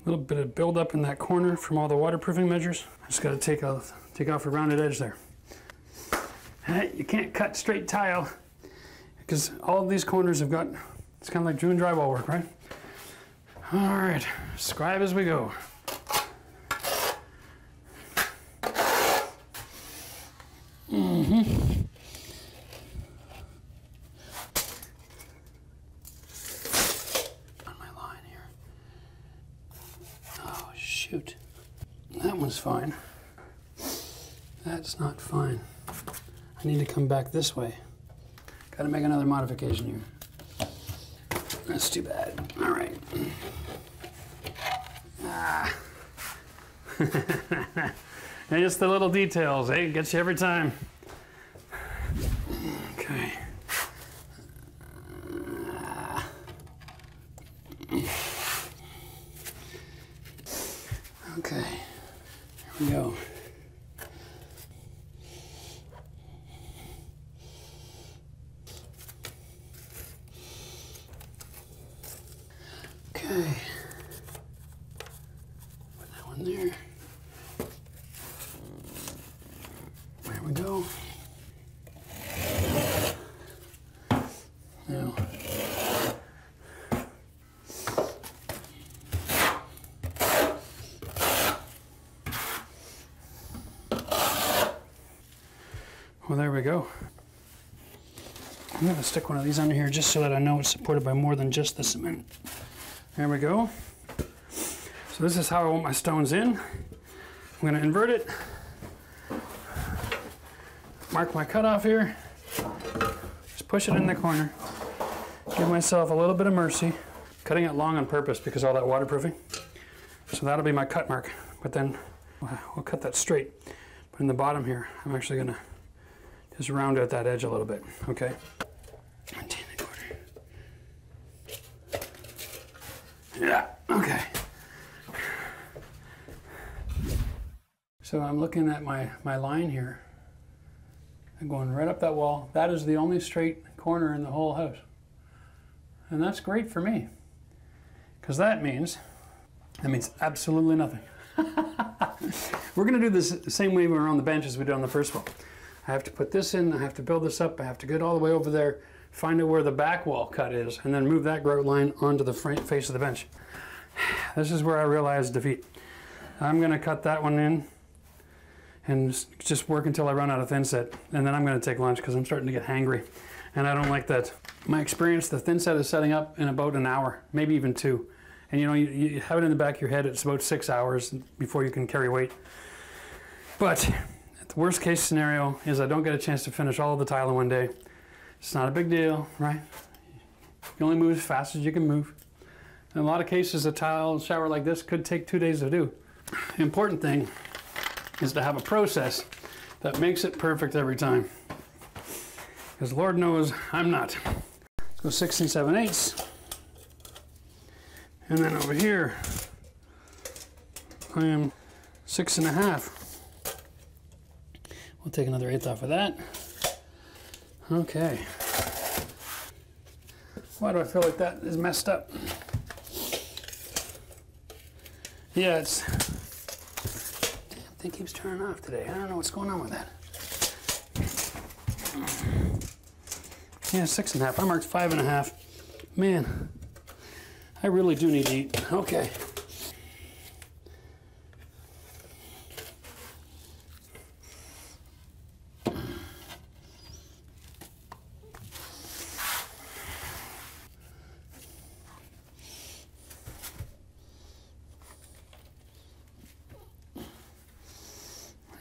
little bit of buildup in that corner from all the waterproofing measures. I just got to take off a rounded edge there. You can't cut straight tile because all of these corners have got, it's kind of like doing drywall work, right? All right, scribe as we go. Mm-hmm. That one's fine. That's not fine. I need to come back this way. Gotta make another modification here. That's too bad. All right. Ah. And just the little details, eh? Gets you every time. Okay. Okay. Here we go. Okay. Put that one there. There we go. Now. Well, there we go. I'm gonna stick one of these under here just so that I know it's supported by more than just the cement. There we go. So this is how I want my stones in. I'm gonna invert it. Mark my cutoff here. Just push it in the corner. Give myself a little bit of mercy. Cutting it long on purpose because all that waterproofing. So that'll be my cut mark. But then we'll cut that straight. But in the bottom here, I'm actually gonna just round out that edge a little bit, okay? 10 1/4. Yeah, okay. So I'm looking at my line here. I'm going right up that wall. That is the only straight corner in the whole house. And that's great for me. Because that means absolutely nothing. We're gonna do this the same way we were on the bench as we did on the first wall. I have to put this in, I have to build this up, I have to get all the way over there, find out where the back wall cut is, and then move that grout line onto the front face of the bench. This is where I realized defeat. I'm gonna cut that one in and just work until I run out of thin set, and then I'm gonna take lunch because I'm starting to get hangry, and I don't like that. My experience, the thin set is setting up in about an hour, maybe even 2. And you know, you have it in the back of your head, it's about 6 hours before you can carry weight. But the worst case scenario is I don't get a chance to finish all of the tile in one day. It's not a big deal, right? You can only move as fast as you can move. In a lot of cases, a tile shower like this could take 2 days to do. The important thing is to have a process that makes it perfect every time. Because Lord knows I'm not. Let's go 6 7/8. And then over here, I am 6 1/2. We'll take another 1/8 off of that. Okay. Why do I feel like that is messed up? Yeah, it's... Damn thing keeps turning off today. I don't know what's going on with that. Yeah, 6 1/2. I marked 5 1/2. Man, I really do need to eat. Okay.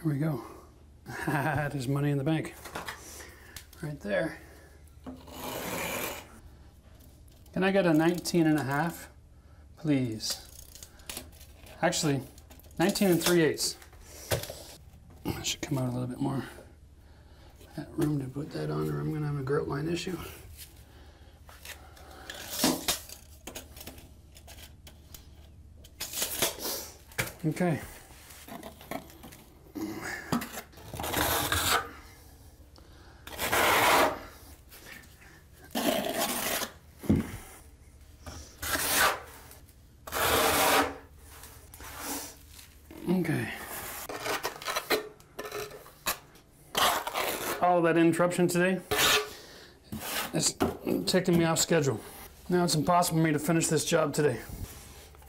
There we go. There's money in the bank. Right there. Can I get a 19.5? Please. Actually, 19 3/8. That should come out a little bit more. That room to put that on, or I'm gonna have a grout line issue. Okay. All that interruption today, it's taking me off schedule. Now it's impossible for me to finish this job today.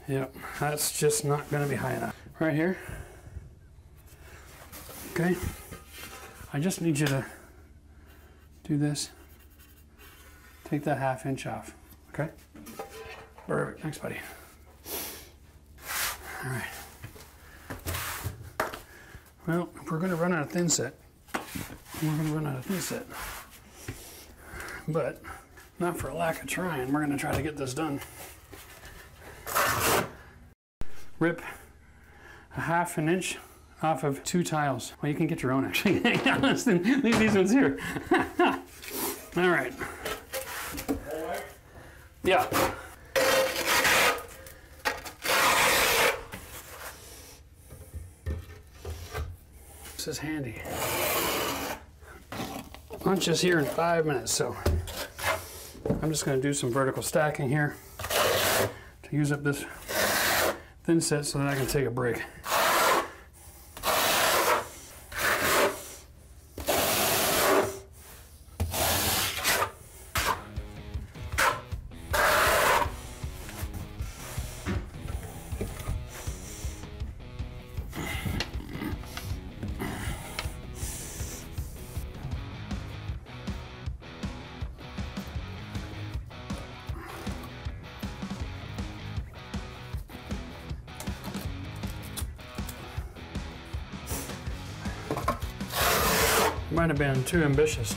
Yep, that's just not gonna be high enough. Right here. Okay. I just need you to do this. Take that 1/2 inch off, okay? Perfect, thanks buddy. All right. Well, if we're gonna run out of thin set, we're gonna run out of this set, but not for a lack of trying. We're gonna try to get this done. Rip 1/2 inch off of 2 tiles. Well, you can get your own actually. Leave these ones here. All right. Yeah. This is handy. Lunch is here in 5 minutes, so I'm just going to do some vertical stacking here to use up this thin set so that I can take a break. Might have been too ambitious.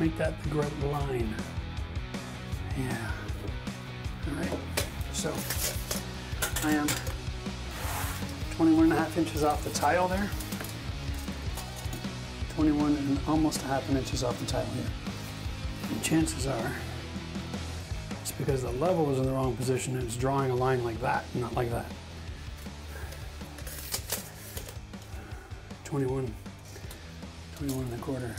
Make that the grout line. Yeah. All right. So I am 21.5 inches off the tile there. 21 and almost 1/2 inches off the tile here. And chances are it's because the level is in the wrong position and it's drawing a line like that, not like that. 21 1/4. 21.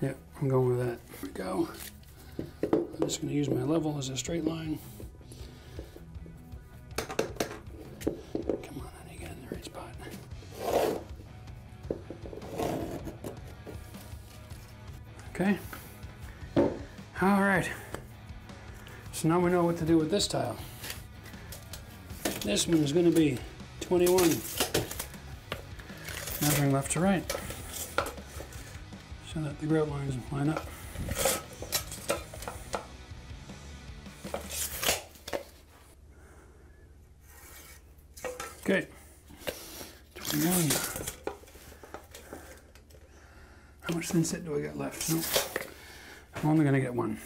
Yep, I'm going with that. There we go. I'm just going to use my level as a straight line. Come on, I need to get in the right spot. Okay. All right. So now we know what to do with this tile. This one is going to be 21, measuring left to right, so that the grout lines line up. Okay, 21. How much thin set do I got left? Nope. I'm only going to get one.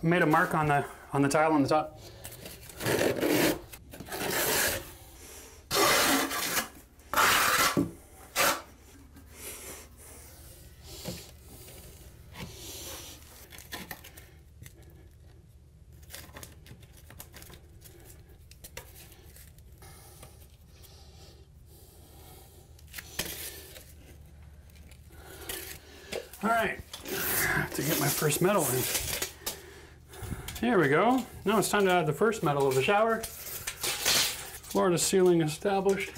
Made a mark on the tile on the top. All right, I have to get my first metal in. Here we go. Now it's time to add the first metal of the shower. Floor to ceiling established,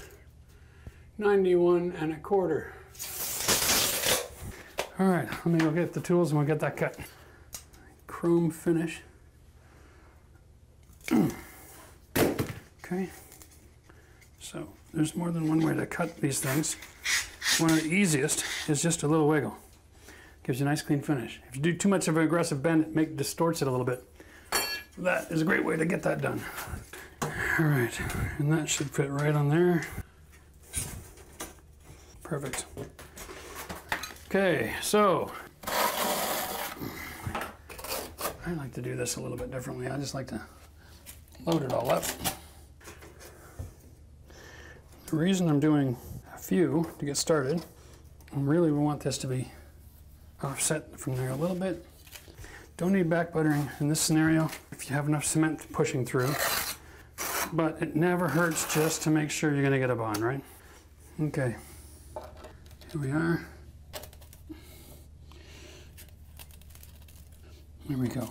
91 1/4. All right, let me go get the tools and we'll get that cut. Chrome finish. Okay, so there's more than one way to cut these things. One of the easiest is just a little wiggle. Gives you a nice clean finish. If you do too much of an aggressive bend, it distorts it a little bit. That is a great way to get that done. All right, and that should fit right on there. Perfect. Okay, so I like to do this a little bit differently. I just like to load it all up. The reason I'm doing a few to get started, I really want this to be offset from there a little bit. Don't need back buttering in this scenario if you have enough cement pushing through, but it never hurts just to make sure you're gonna get a bond, right? Okay, here we are. There we go.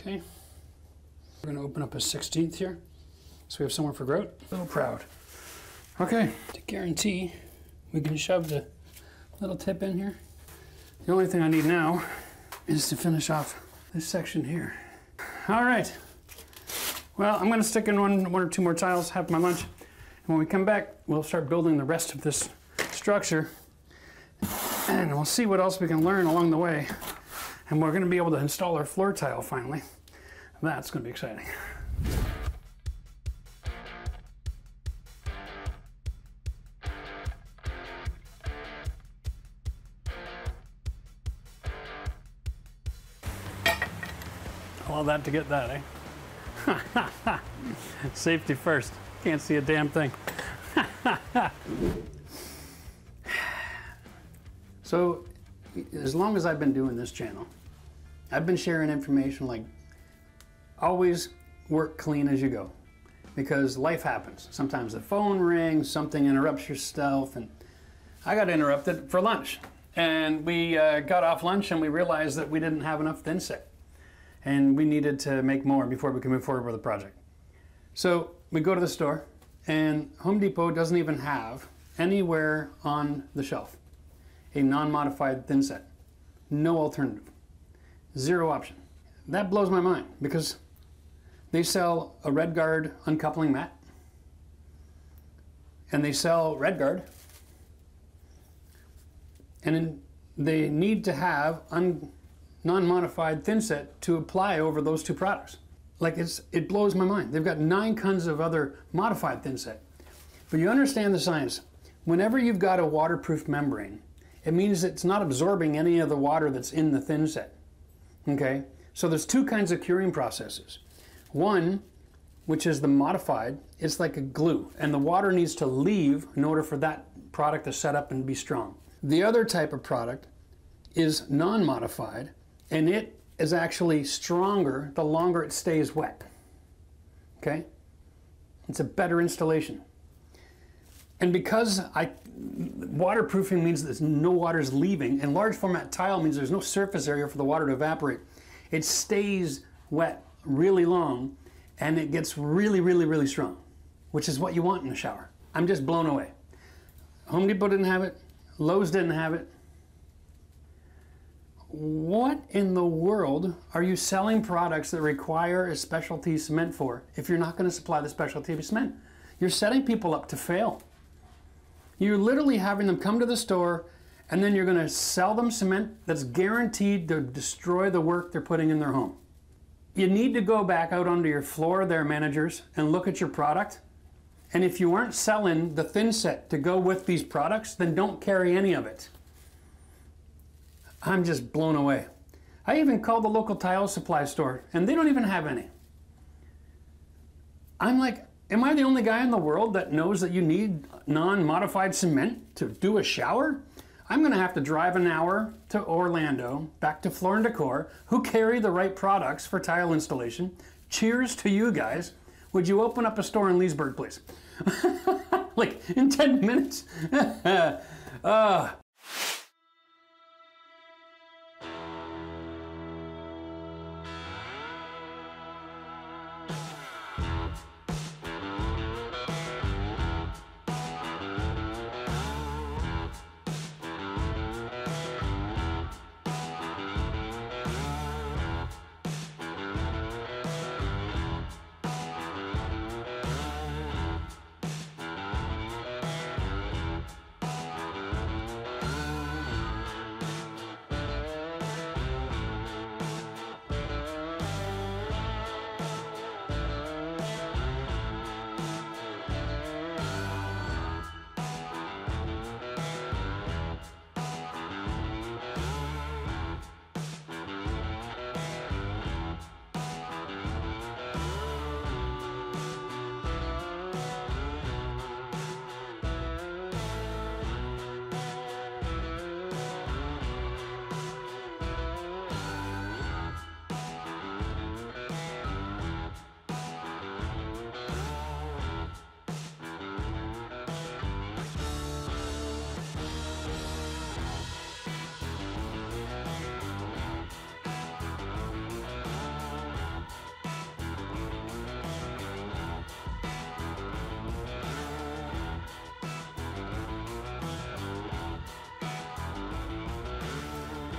Okay, we're gonna open up a 16th here. So we have somewhere for grout. A little proud. Okay, to guarantee we can shove the little tip in here. The only thing I need now is to finish off this section here. All right, well, I'm gonna stick in one or two more tiles, have my lunch, and when we come back, we'll start building the rest of this structure, and we'll see what else we can learn along the way, and we're gonna be able to install our floor tile finally. That's gonna be exciting. All that to get that, eh? Safety first. Can't see a damn thing. So, as long as I've been doing this channel, I've been sharing information like, always work clean as you go, because life happens. Sometimes the phone rings, something interrupts your stuff, and I got interrupted for lunch. And we got off lunch and we realized that we didn't have enough thin set. And we needed to make more before we could move forward with the project. So we go to the store, and Home Depot doesn't even have anywhere on the shelf a non-modified thin set. No alternative, zero option. That blows my mind because they sell a RedGard uncoupling mat, and they sell RedGard, and they need to have non-modified thinset to apply over those two products. Like it blows my mind. They've got 9 kinds of other modified thinset. But you understand the science. Whenever you've got a waterproof membrane, it means it's not absorbing any of the water that's in the thinset, okay? So there's 2 kinds of curing processes. One, which is the modified, it's like a glue, and the water needs to leave in order for that product to set up and be strong. The other type of product is non-modified, and it is actually stronger the longer it stays wet, okay? It's a better installation. And because waterproofing means that no water's leaving, and large format tile means there's no surface area for the water to evaporate, it stays wet really long, and it gets really, really, really strong, which is what you want in a shower. I'm just blown away. Home Depot didn't have it, Lowe's didn't have it. What in the world are you selling products that require a specialty cement for if you're not going to supply the specialty cement? You're setting people up to fail. You're literally having them come to the store, and then you're going to sell them cement that's guaranteed to destroy the work they're putting in their home. You need to go back out onto your floor there, managers, and look at your product. And if you aren't selling the thin set to go with these products, then don't carry any of it. I'm just blown away. I even called the local tile supply store, and they don't even have any. I'm like, am I the only guy in the world that knows that you need non-modified cement to do a shower? I'm gonna have to drive an hour to Orlando, back to Floor and Decor, who carry the right products for tile installation. Cheers to you guys. Would you open up a store in Leesburg, please? Like in 10 minutes?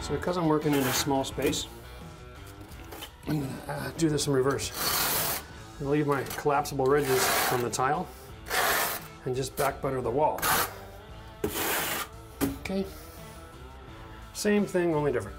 So because I'm working in a small space, I'm gonna do this in reverse. I'll leave my collapsible ridges on the tile and just back butter the wall. Okay, same thing, only different.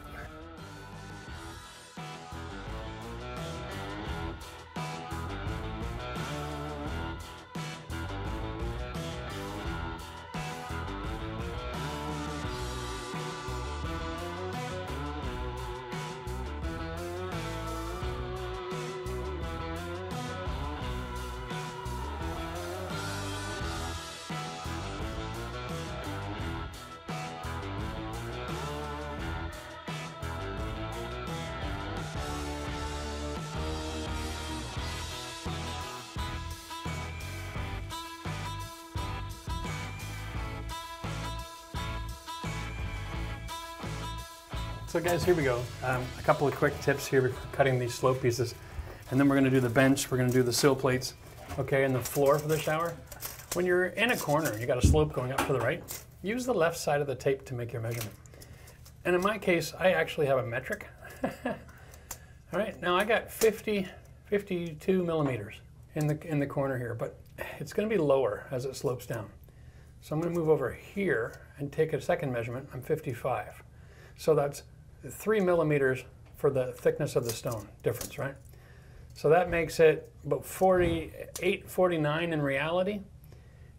So guys, here we go. A couple of quick tips here for cutting these slope pieces. And then we're gonna do the bench, we're gonna do the sill plates, okay, and the floor for the shower. When you're in a corner, you got a slope going up to the right, use the left side of the tape to make your measurement. And in my case, I actually have a metric. All right, now I got 52 millimeters in the corner here, but it's gonna be lower as it slopes down. So I'm gonna move over here and take a second measurement, I'm 55. So that's 3 millimeters for the thickness of the stone difference, right? So that makes it about 48, 49 in reality.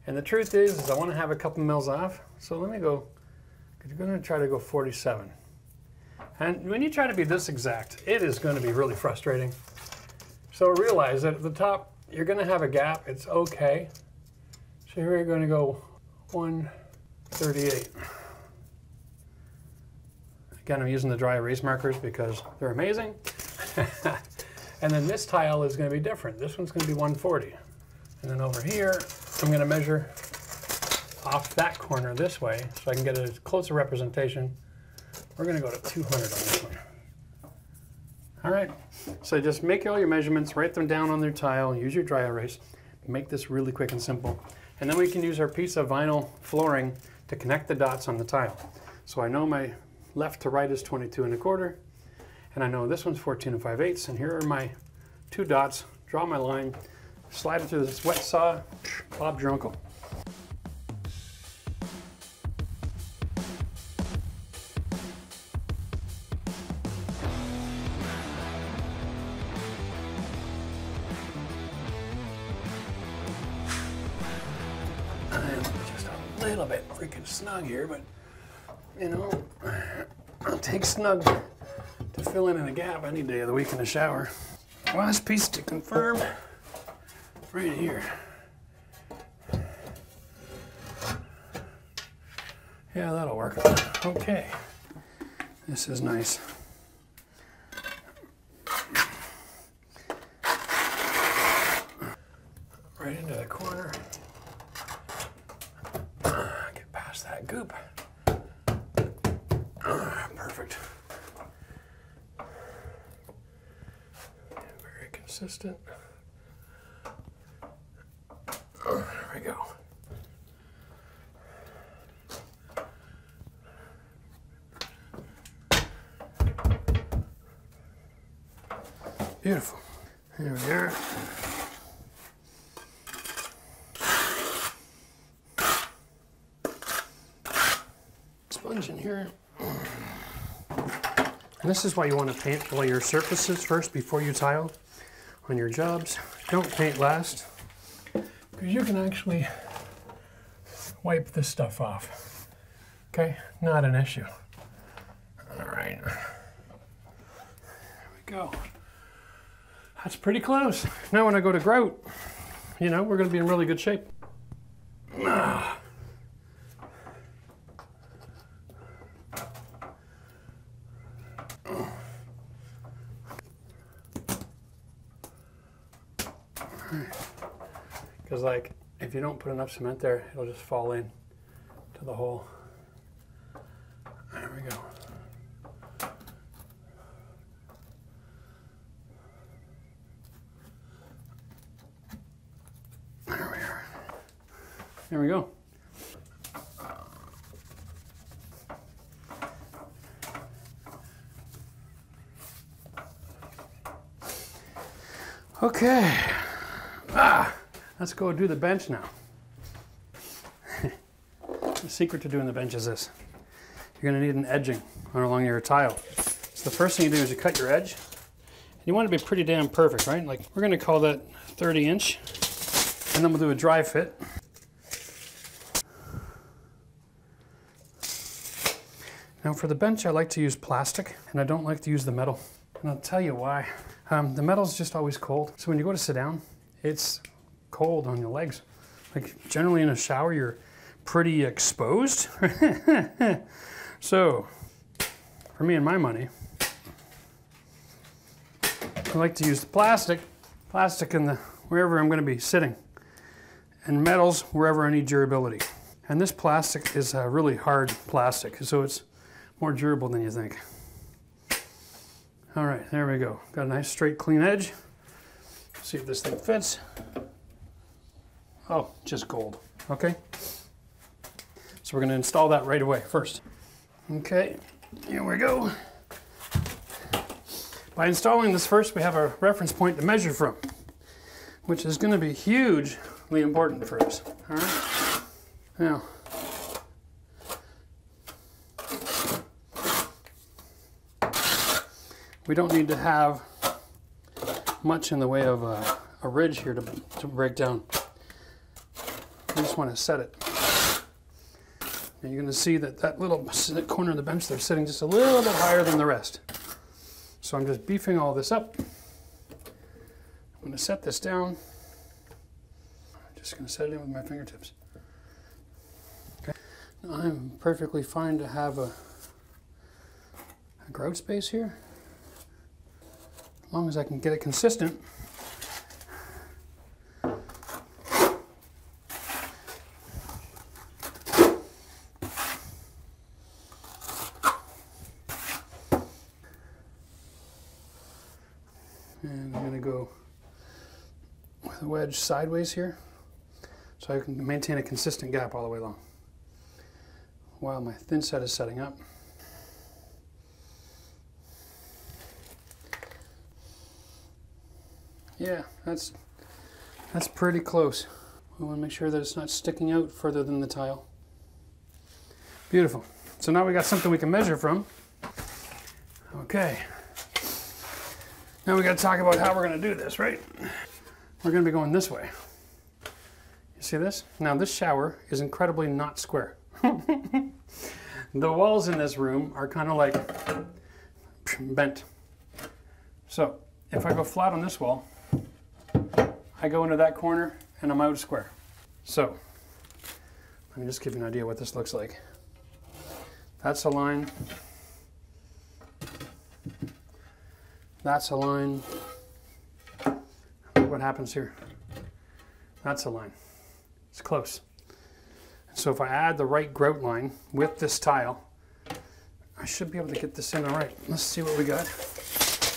And the truth is I want to have a couple mils off. So let me go, I'm going to try to go 47. And when you try to be this exact, it is going to be really frustrating. So realize that at the top, you're going to have a gap. It's okay. So here you're going to go 138. Again, I'm using the dry erase markers because they're amazing. And then this tile is going to be different. This one's going to be 140. And then over here, I'm going to measure off that corner this way so I can get a closer representation. We're going to go to 200 on this one. All right. So just make all your measurements, write them down on their tile, use your dry erase, make this really quick and simple. And then we can use our piece of vinyl flooring to connect the dots on the tile. So I know my left to right is 22 1/4, and I know this one's 14 5/8, and here are my two dots. Draw my line, slide it through this wet saw, Bob's your uncle. I'm just a little bit freaking snug here, but you know, I'll take snug to fill in a gap any day of the week in the shower. Last piece to confirm, right here. Yeah, that'll work. Okay, this is nice. Right into the corner. Get past that goop. Perfect. Very consistent. There we go. Beautiful. Here we are. Sponge in here. And this is why you want to paint all your surfaces first before you tile on your jobs. Don't paint last, because you can actually wipe this stuff off. Okay, not an issue. All right, there we go. That's pretty close. Now when I go to grout, you know, we're going to be in really good shape. Because like, if you don't put enough cement there, it'll just fall in to the hole. There we go. There we are. There we go. Okay, let's go do the bench now. The secret to doing the bench is this. You're gonna need an edging along your tile. So the first thing you do is you cut your edge. And you want it to be pretty damn perfect, right? Like we're gonna call that 30 inch, and then we'll do a dry fit. Now for the bench, I like to use plastic, and I don't like to use the metal. And I'll tell you why. The metal's just always cold. So when you go to sit down, it's cold on your legs. Like generally in a shower, you're pretty exposed. So for me and my money, I like to use the plastic in wherever I'm gonna be sitting, and metals wherever I need durability. And this plastic is a really hard plastic, so it's more durable than you think. All right, there we go. Got a nice straight, clean edge. Let's see if this thing fits. Oh, just gold, okay? So we're gonna install that right away first. Okay, here we go. By installing this first, we have a reference point to measure from, which is gonna be hugely important for us, all right? Now, we don't need to have much in the way of a ridge here to break down. We just want to set it. And you're going to see that little corner of the bench there sitting just a little bit higher than the rest. So I'm just beefing all this up. I'm going to set this down. I'm just going to set it in with my fingertips. Okay. Now I'm perfectly fine to have a grout space here. As long as I can get it consistent. And I'm going to go with the wedge sideways here so I can maintain a consistent gap all the way along while my thin set is setting up. Yeah, that's pretty close. We want to make sure that it's not sticking out further than the tile. Beautiful. So now we got something we can measure from. Okay. Now we got to talk about how we're going to do this, right? We're going to be going this way. You see this? Now this shower is incredibly not square. The walls in this room are kind of like bent. So if I go flat on this wall, I go into that corner and I'm out square. So let me just give you an idea what this looks like. That's a line. That's a line. Look what happens here. That's a line. It's close. So if I add the right grout line with this tile, I should be able to get this in all right. Let's see what we got.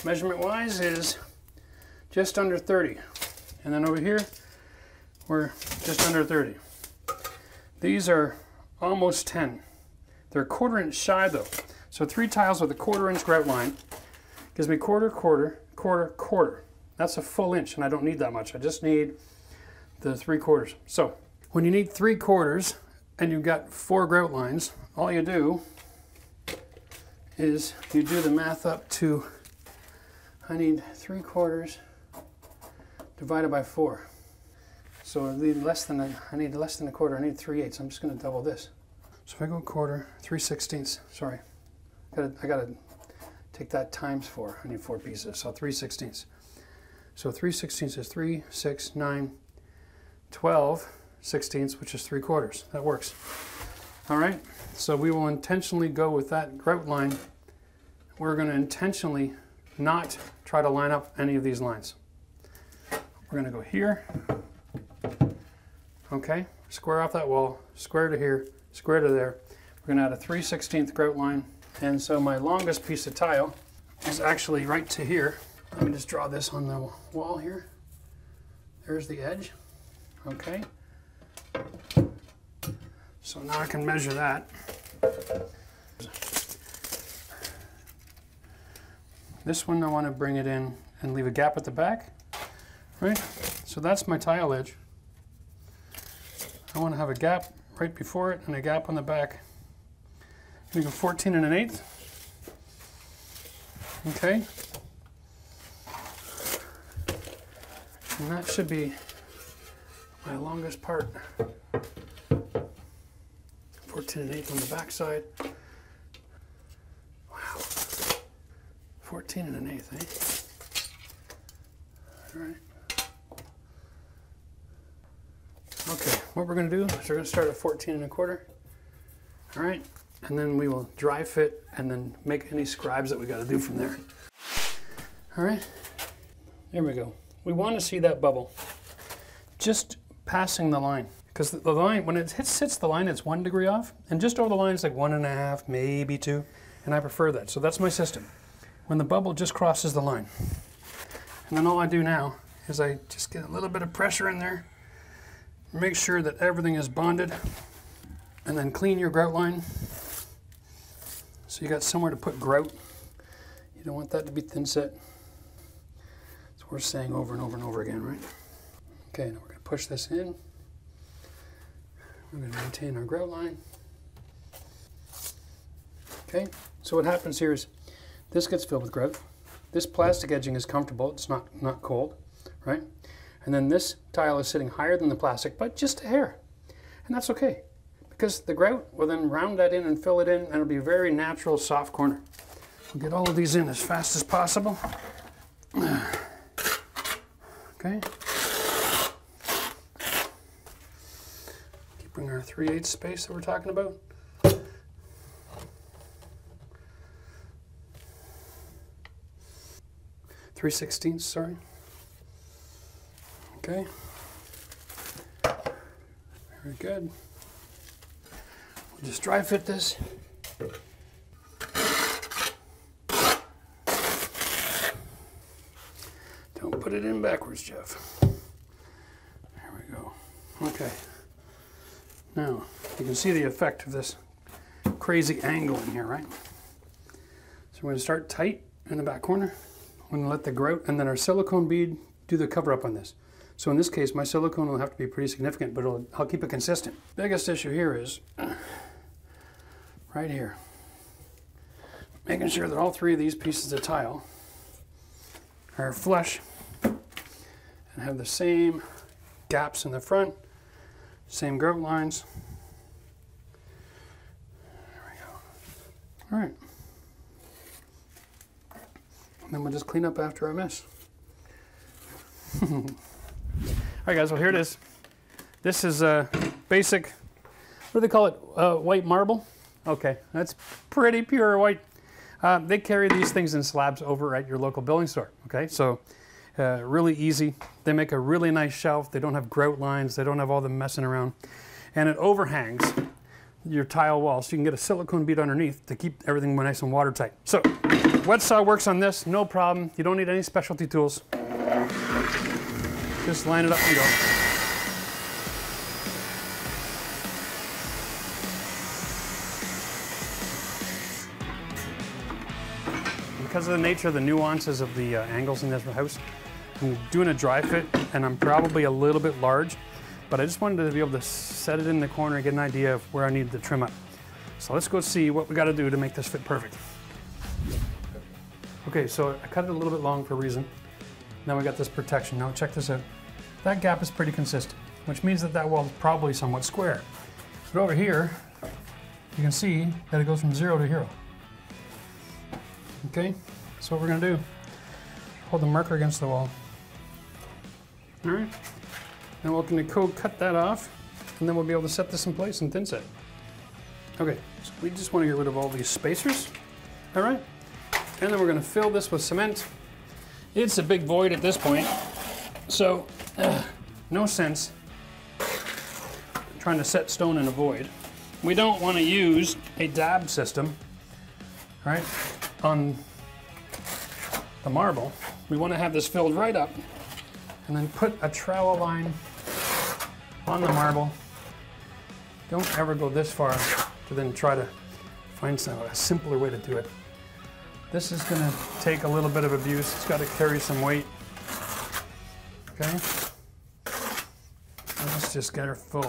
Measurement wise is just under 30, and then over here we're just under 30. These are almost 10. They're a quarter inch shy though, so 3 tiles with a quarter inch grout line gives me quarter, quarter, quarter, quarter. That's a full inch, and I don't need that much. I just need the 3/4. So when you need 3/4 and you've got 4 grout lines, all you do is you do the math up to, I need 3/4 divided by 4. So I need less than a quarter. I need 3/8. I'm just going to double this. So if I go a quarter, 3/16. Sorry, I gotta take that times 4. I need 4 pieces. So 3/16. So 3/16 is 3, 6, 9, 12/16, which is 3/4. That works. All right. So we will intentionally go with that grout line. We're going to intentionally not try to line up any of these lines. We're going to go here, okay, square off that wall, square to here, square to there. We're going to add a 3/16 grout line, and so my longest piece of tile is actually right to here. Let me just draw this on the wall here. There's the edge, okay. So now I can measure that. This one I want to bring it in and leave a gap at the back. Right, so that's my tile edge. I want to have a gap right before it and a gap on the back. I'm going to go 14 1/8. Okay. And that should be my longest part. 14 1/8 on the back side. Wow. 14 1/8, eh? All right. Okay, what we're going to do is we're going to start at 14 1/4. All right, and then we will dry fit and then make any scribes that we got to do from there. All right, there we go. We want to see that bubble just passing the line, because the line, when it hits the line, it's 1 degree off, and just over the line is like 1 1/2, maybe 2, and I prefer that. So that's my system. When the bubble just crosses the line. And then all I do now is I just get a little bit of pressure in there. Make sure that everything is bonded, and then clean your grout line so you got somewhere to put grout. You don't want that to be thin set. It's worth saying over and over and over again, right? Okay, now we're going to push this in. We're going to maintain our grout line. Okay, so what happens here is this gets filled with grout. This plastic edging is comfortable, it's not cold, right? And then this tile is sitting higher than the plastic, but just a hair. And that's okay, because the grout will then round that in and fill it in, and it'll be a very natural, soft corner. We'll get all of these in as fast as possible. Okay. Keeping our 3/8 space that we're talking about. (3/16), sorry. Okay, very good. We'll just dry fit this. Don't put it in backwards, Jeff. There we go. Okay, now you can see the effect of this crazy angle in here, right? So we're going to start tight in the back corner. We're going to let the grout and then our silicone bead do the cover up on this. So in this case, my silicone will have to be pretty significant, but I'll keep it consistent. Biggest issue here is right here. Making sure that all 3 of these pieces of tile are flush and have the same gaps in the front, same grout lines. There we go. All right. And then we'll just clean up after our mess. All right, guys, well, here it is. This is a basic, what do they call it, white marble? Okay, that's pretty pure white. They carry these things in slabs over at your local building store, okay? So really easy. They make a really nice shelf. They don't have grout lines. They don't have all the messing around. And it overhangs your tile wall, so you can get a silicone bead underneath to keep everything nice and watertight. So wet saw works on this, no problem. You don't need any specialty tools. Just line it up and go. Because of the nature of the nuances of the angles in this house, I'm doing a dry fit, and I'm probably a little bit large, but I just wanted to be able to set it in the corner and get an idea of where I need to trim up. So let's go see what we got to do to make this fit perfect. Okay, so I cut it a little bit long for a reason. Now we got this protection. Now check this out. That gap is pretty consistent, which means that that wall is probably somewhat square. But over here, you can see that it goes from 0 to 0. Okay, so what we're gonna do, hold the marker against the wall. All right, now we're gonna cut that off, and then we'll be able to set this in place and thinset. Okay, so we just wanna get rid of all these spacers. All right, and then we're gonna fill this with cement. It's a big void at this point, so no sense trying to set stone in a void. We don't want to use a dab system, right, on the marble. We want to have this filled right up and then put a trowel line on the marble. Don't ever go this far to then try to find a simpler way to do it. This is going to take a little bit of abuse. It's got to carry some weight. Okay. Let's just get her full.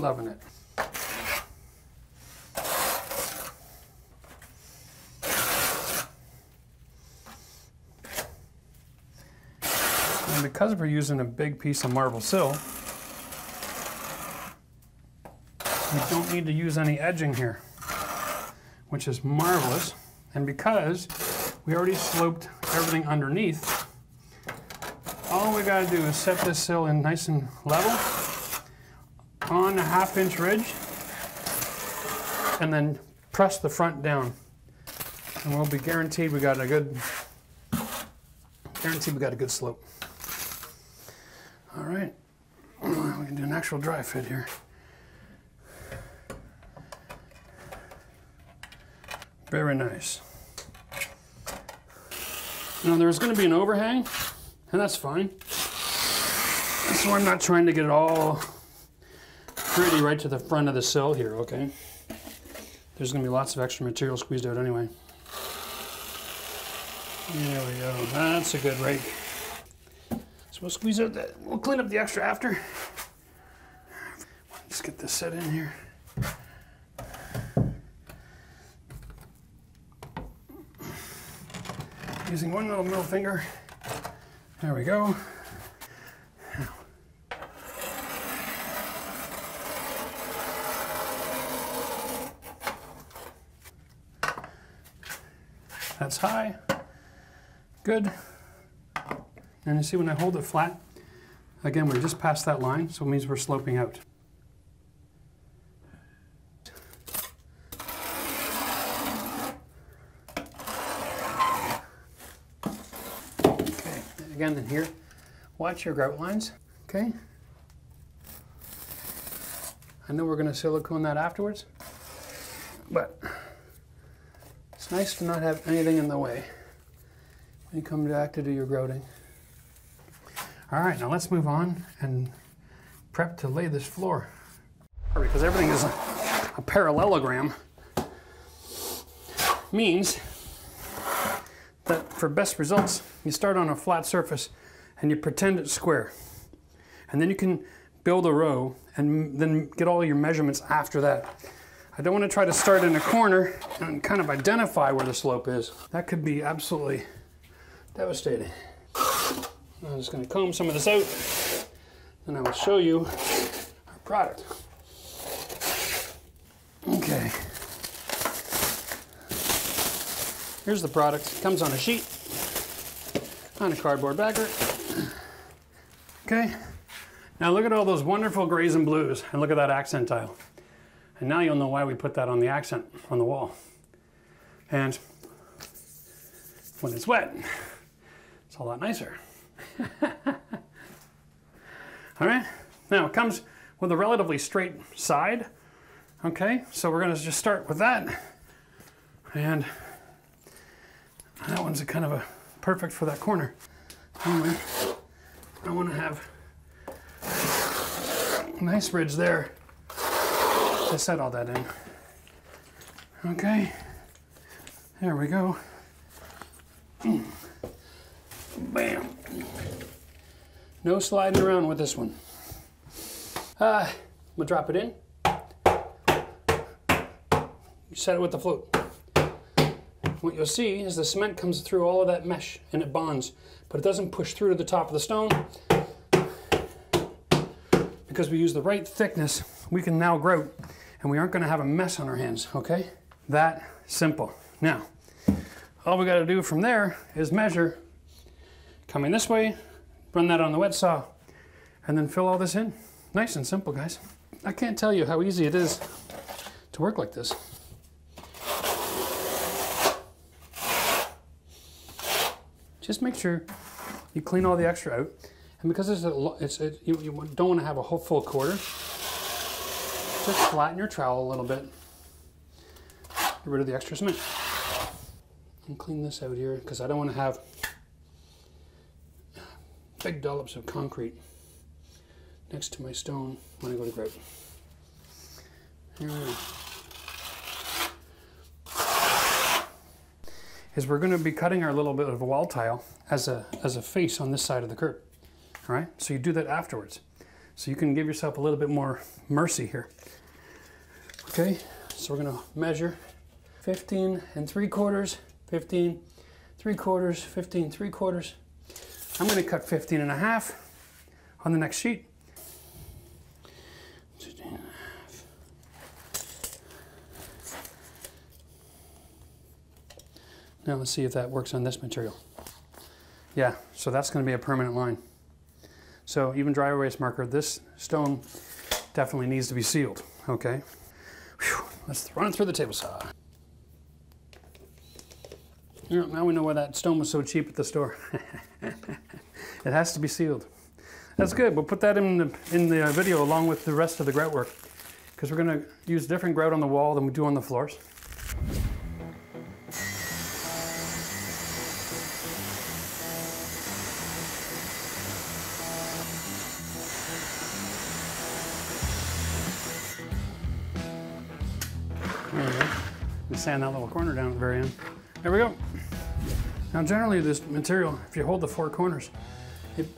Loving it. And because we're using a big piece of marble sill, we don't need to use any edging here, which is marvelous. And because we already sloped everything underneath, all we gotta do is set this sill in nice and level on a 1/2 inch ridge and then press the front down. And we'll be guaranteed we got a good, slope. All right, we can do an actual dry fit here. Very nice. Now there's going to be an overhang, and that's fine. So I'm not trying to get it all pretty right to the front of the sill here, okay? There's going to be lots of extra material squeezed out anyway. There we go. That's a good rake. So we'll squeeze out that. We'll clean up the extra after. Let's get this set in here. Using one little middle finger. There we go. Now, that's high. Good. And you see when I hold it flat, again, we're just past that line, so it means we're sloping out. Again, in here, watch your grout lines, okay? I know we're going to silicone that afterwards, but it's nice to not have anything in the way when you come back to do your grouting. All right, now let's move on and prep to lay this floor. Because everything is a parallelogram, means that for best results, you start on a flat surface and you pretend it's square. And then you can build a row and then get all your measurements after that. I don't want to try to start in a corner and kind of identify where the slope is. That could be absolutely devastating. I'm just going to comb some of this out and I will show you our product. Okay. Here's the product. It comes on a sheet, on a cardboard backer. Okay, now look at all those wonderful grays and blues, and look at that accent tile. And now you'll know why we put that on the accent on the wall. And when it's wet, it's a lot nicer. All right, now it comes with a relatively straight side. Okay, so we're gonna just start with that. And that one's a kind of a perfect for that corner. Anyway, I want to have a nice ridge there to set all that in. Okay, there we go. Bam. No sliding around with this one. We'll drop it in. You set it with the float. What you'll see is the cement comes through all of that mesh and it bonds, but it doesn't push through to the top of the stone. Because we use the right thickness, we can now grout and we aren't going to have a mess on our hands, okay? That simple. Now, all we got to do from there is measure, coming this way, run that on the wet saw, and then fill all this in. Nice and simple, guys. I can't tell you how easy it is to work like this. Just make sure you clean all the extra out, and because you don't want to have a whole full quarter, just flatten your trowel a little bit, get rid of the extra cement, and clean this out here because I don't want to have big dollops of concrete next to my stone when I go to grout. Here we go. is we're going to be cutting our little bit of a wall tile as a face on this side of the curb. All right, so you do that afterwards. So you can give yourself a little bit more mercy here. Okay, so we're going to measure 15 3/4, 15 3/4, 15 3/4. I'm going to cut 15 1/2 on the next sheet. 15 1/2. Now let's see if that works on this material. Yeah, so that's going to be a permanent line. So even dry erase marker, this stone definitely needs to be sealed, okay? Whew, let's run it through the table saw. You know, now we know why that stone was so cheap at the store. It has to be sealed. That's good. We'll put that in the video along with the rest of the grout work, because we're going to use different grout on the wall than we do on the floors. There we go. And sand that little corner down at the very end. There we go. Now generally this material, if you hold the four corners,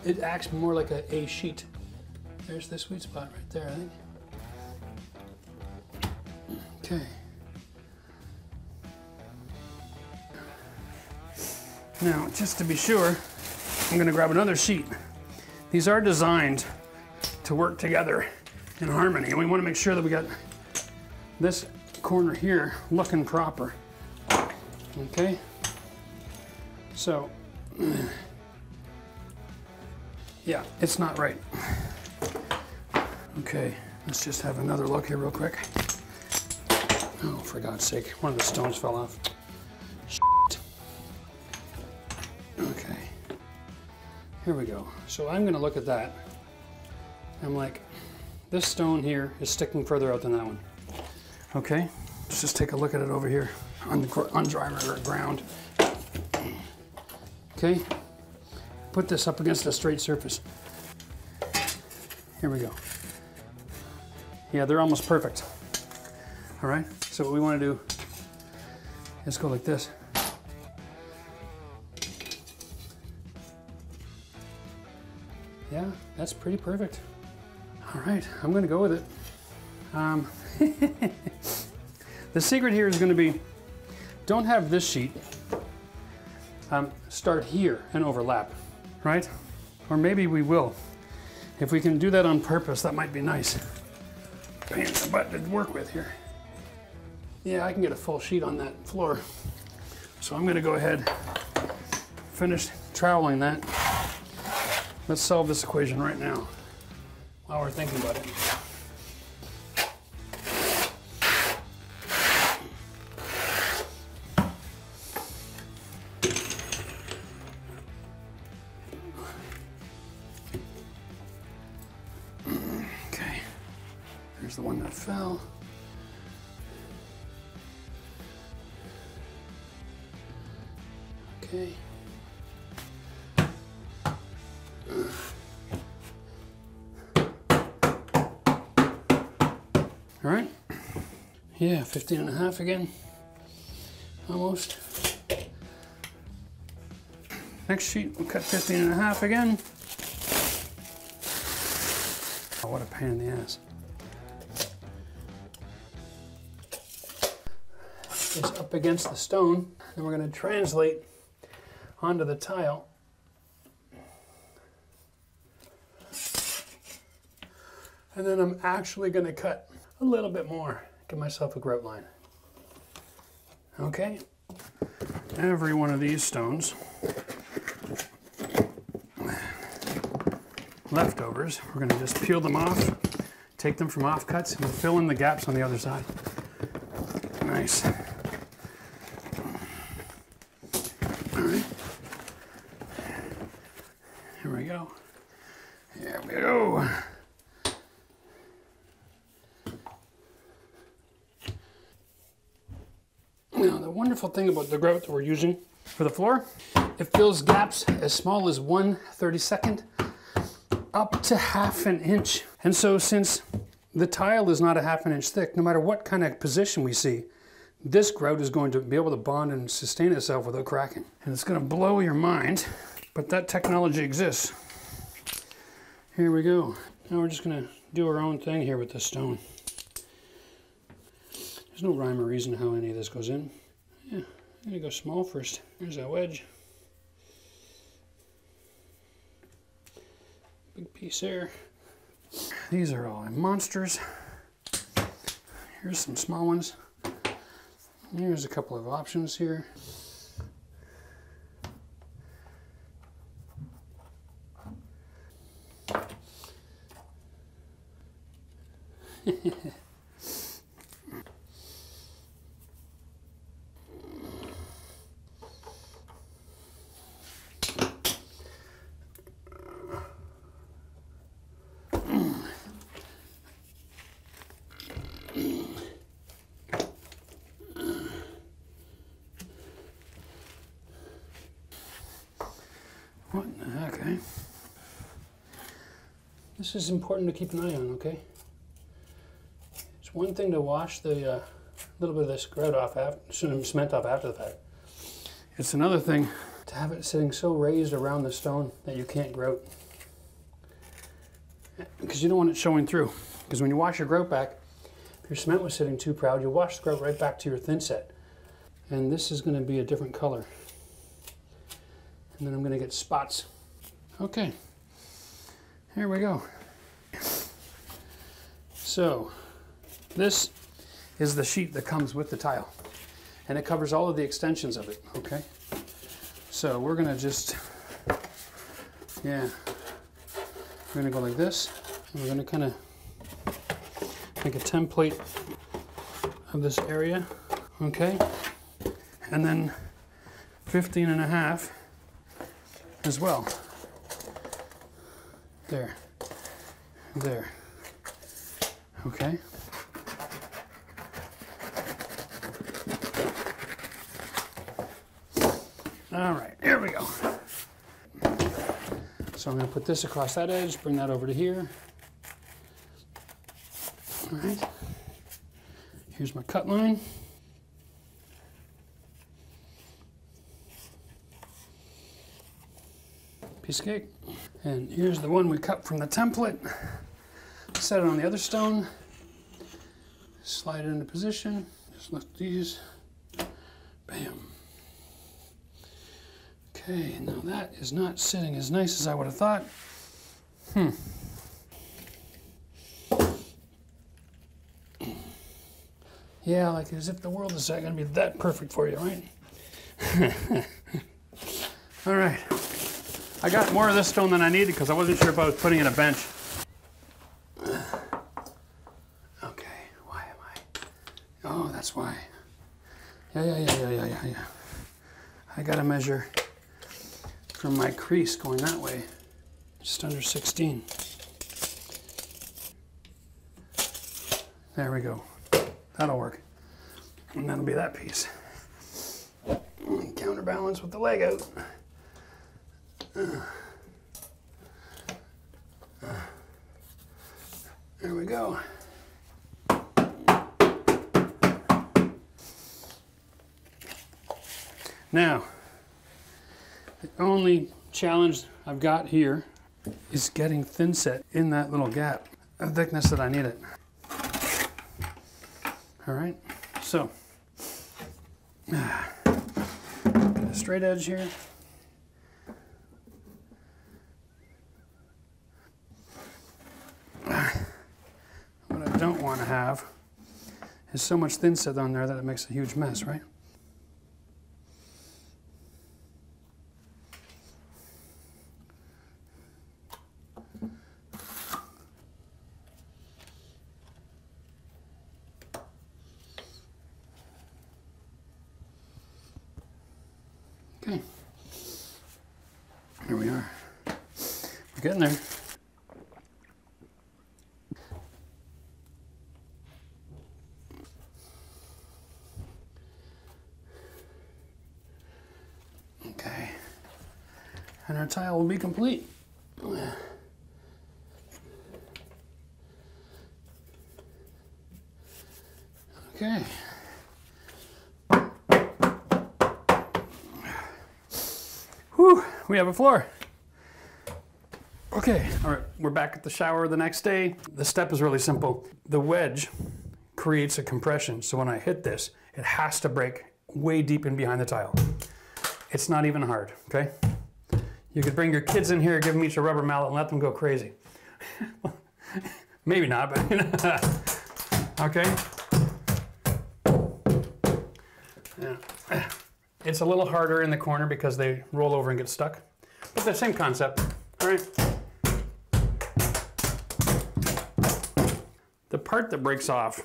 it acts more like an A sheet. There's the sweet spot right there, I think. Okay. Now, just to be sure, I'm gonna grab another sheet. These are designed to work together in harmony, and we wanna make sure that we got this corner here looking proper. Okay, so, yeah, it's not right. Okay, let's just have another look here real quick. Oh, for God's sake, one of the stones fell off. Shit. Okay, here we go. So I'm gonna look at that. I'm like, this stone here is sticking further out than that one. Okay, let's just take a look at it over here on dry ground. Okay. Put this up against a straight surface. Here we go. Yeah, they're almost perfect. All right, so what we want to do is go like this. Yeah, that's pretty perfect. All right, I'm going to go with it. The secret here is going to be, don't have this sheet start here and overlap. Right? Or maybe we will. If we can do that on purpose, that might be nice. Pain in the butt to work with here. Yeah, I can get a full sheet on that floor. So I'm gonna go ahead, finish troweling that. Let's solve this equation right now while we're thinking about it. There's the one that fell. Okay. All right. Yeah, 15 1/2 again. Almost. Next sheet, we'll cut 15 1/2 again. Oh, what a pain in the ass. Is up against the stone, and we're going to translate onto the tile. And then I'm actually going to cut a little bit more, give myself a grout line. Okay, every one of these stones, leftovers, we're going to just peel them off, take them from off cuts, and fill in the gaps on the other side. Nice. Thing about the grout that we're using for the floor, it fills gaps as small as 1/32 up to 1/2 inch. And so since the tile is not 1/2 inch thick, no matter what kind of position we see, This grout is going to be able to bond and sustain itself without cracking. And it's going to blow your mind, but that technology exists. Here we go. Now we're just going to do our own thing here with this stone. There's no rhyme or reason how any of this goes in. Yeah, I'm going to go small first. There's that wedge. Big piece there. These are all monsters. Here's some small ones. Here's a couple of options here. What in the heck, eh? This is important to keep an eye on, okay? It's one thing to wash the little bit of this grout off, cement off after the fact. It's another thing to have it sitting so raised around the stone that you can't grout. Because you don't want it showing through. Because when you wash your grout back, if your cement was sitting too proud, you'll wash the grout right back to your thin set. And this is going to be a different color. And then I'm going to get spots. Okay, here we go. So this is the sheet that comes with the tile, and it covers all of the extensions of it, okay? So we're going to just, yeah, we're going to go like this, and we're going to kind of make a template of this area, okay? And then 15.5 as well. There. There. Okay. All right, here we go. So I'm going to put this across that edge, bring that over to here. All right. Here's my cut line. Piece of cake. And here's the one we cut from the template. Set it on the other stone. Slide it into position. Just lift these. Bam. Okay, now that is not sitting as nice as I would have thought. Yeah, like as if the world is not going to be that perfect for you, right? All right. I got more of this stone than I needed because I wasn't sure if I was putting in a bench. Okay, why am I? Oh, that's why. Yeah. I gotta measure from my crease going that way, just under 16. There we go. That'll work. And that'll be that piece. And counterbalance with the leg out. There we go. Now, the only challenge I've got here is getting thinset in that little gap, the thickness that I need it. All right, so get a straight edge here. Don't want to have is so much thinset on there that it makes a huge mess, right? Okay, here we are. We're getting there. And our tile will be complete. Okay. Woo, we have a floor. Okay, all right, we're back at the shower the next day. The step is really simple. The wedge creates a compression, so when I hit this, it has to break way deep in behind the tile. It's not even hard, okay? You could bring your kids in here, give them each a rubber mallet and let them go crazy. Maybe not, but okay. Yeah. It's a little harder in the corner because they roll over and get stuck, but the same concept, all right? The part that breaks off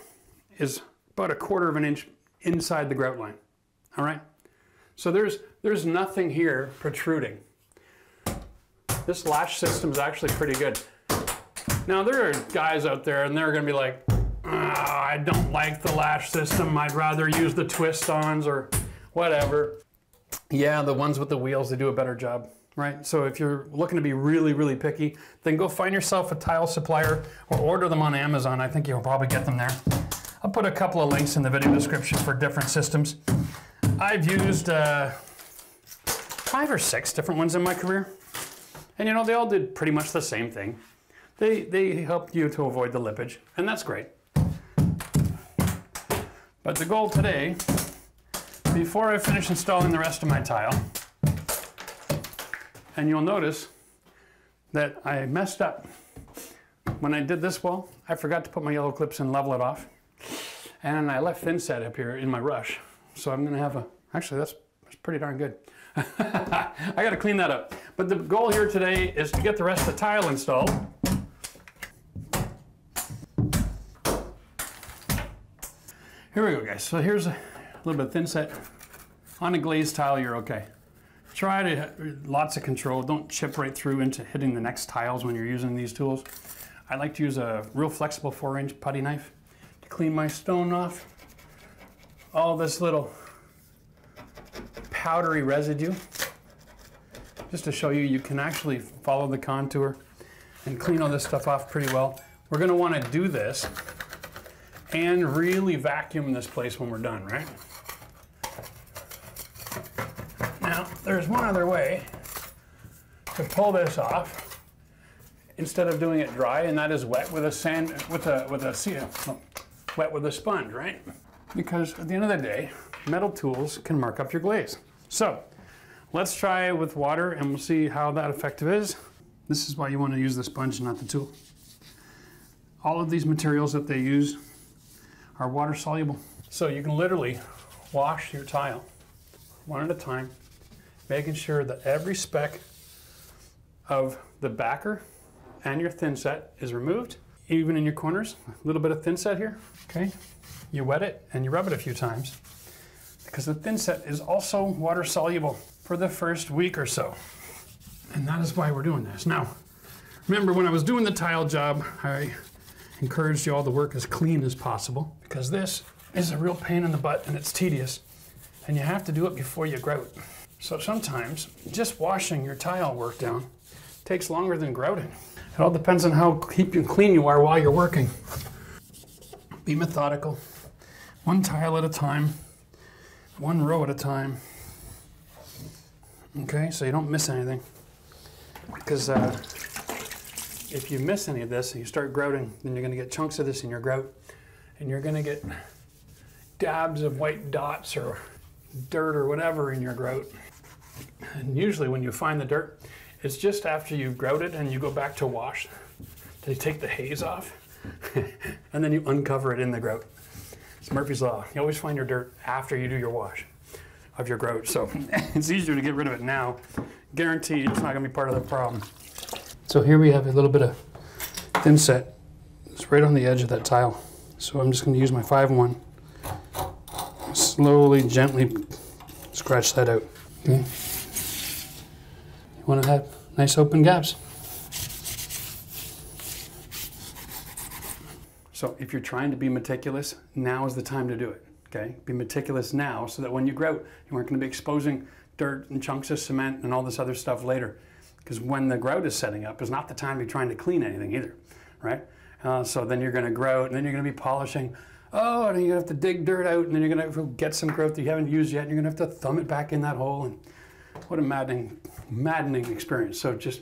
is about 1/4 of an inch inside the grout line, all right? So there's nothing here protruding. This lash system is actually pretty good. Now there are guys out there and they're gonna be like, oh, I don't like the lash system. I'd rather use the twist-ons or whatever. Yeah, the ones with the wheels, they do a better job, right? So if you're looking to be really, really picky, then go find yourself a tile supplier or order them on Amazon. I think you'll probably get them there. I'll put a couple of links in the video description for different systems. I've used 5 or 6 different ones in my career. And you know, they all did pretty much the same thing. They helped you to avoid the lippage, and that's great. But the goal today, before I finish installing the rest of my tile, and you'll notice that I messed up. When I did this wall, I forgot to put my yellow clips and level it off. And I left thinset up here in my rush. So I'm gonna have a, actually that's pretty darn good. I gotta clean that up. But the goal here today is to get the rest of the tile installed. Here we go, guys. So here's a little bit of thinset. On a glazed tile, you're okay. Try to, lots of control. Don't chip right through into hitting the next tiles when you're using these tools. I like to use a real flexible 4-inch putty knife to clean my stone off. All this little powdery residue. Just to show you, you can actually follow the contour and clean all this stuff off pretty well. We're gonna wanna do this and really vacuum this place when we're done, right? Now, there's one other way to pull this off instead of doing it dry, and that is wet with a sponge, right? Because at the end of the day, metal tools can mark up your glaze. So, let's try it with water and we'll see how that effective is. This is why you want to use the sponge, not the tool. All of these materials that they use are water soluble. So you can literally wash your tile one at a time, making sure that every speck of the backer and your thinset is removed. Even in your corners, a little bit of thinset here, okay? You wet it and you rub it a few times because the thinset is also water soluble for the first week or so. And that is why we're doing this. Now, remember when I was doing the tile job, I encouraged you all to work as clean as possible because this is a real pain in the butt and it's tedious and you have to do it before you grout. So sometimes just washing your tile work down takes longer than grouting. It all depends on how clean you are while you're working. Be methodical, one tile at a time, one row at a time. Okay, so you don't miss anything. Because if you miss any of this and you start grouting, then you're gonna get chunks of this in your grout and you're gonna get dabs of white dots or dirt or whatever in your grout. And usually when you find the dirt, it's just after you've grouted and you go back to wash to take the haze off and then you uncover it in the grout. It's Murphy's Law. You always find your dirt after you do your wash of your grout, so it's easier to get rid of it now. Guaranteed it's not gonna be part of the problem. So here we have a little bit of thinset. It's right on the edge of that tile. So I'm just gonna use my 5-1. Slowly, gently scratch that out. Okay. You wanna have nice open gaps. So if you're trying to be meticulous, now is the time to do it. Okay, be meticulous now so that when you grout, you aren't gonna be exposing dirt and chunks of cement and all this other stuff later. Because when the grout is setting up, it's not the time you're trying to clean anything either, right? So then you're gonna grout and then you're gonna be polishing. Oh, and then you're gonna have to dig dirt out and then you're gonna get some grout that you haven't used yet and you're gonna have to thumb it back in that hole. And What a maddening experience. So just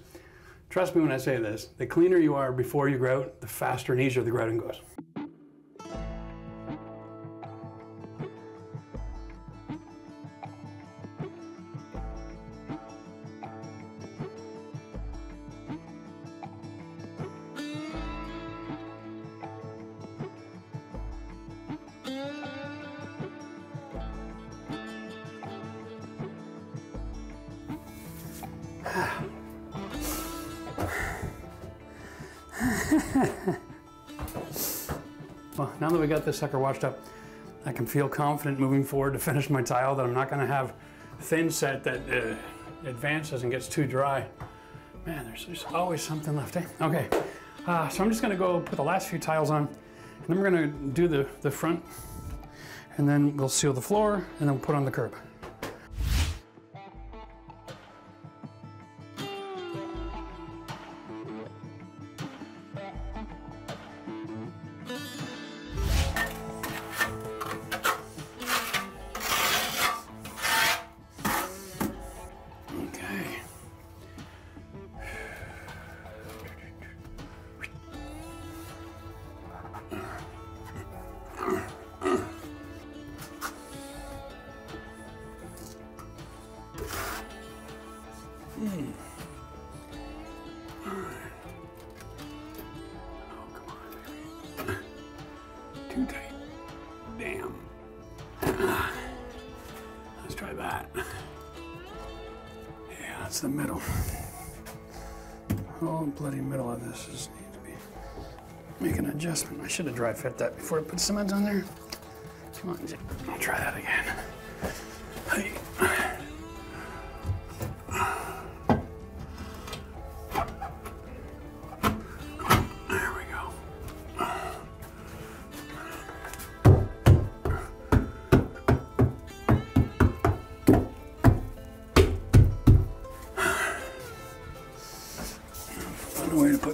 trust me when I say this, the cleaner you are before you grout, the faster and easier the grouting goes. Well, now that we got this sucker washed up, I can feel confident moving forward to finish my tile, that I'm not going to have thin set that advances and gets too dry. Man, there's always something left, eh? Okay, so I'm just going to go put the last few tiles on, and then we're going to do the front, and then we'll seal the floor, and then we'll put on the curb. The middle. The whole bloody middle of this just needs to be making an adjustment. I should have dry fit that before I put cement on there. Come on, I'll try that again. Hey.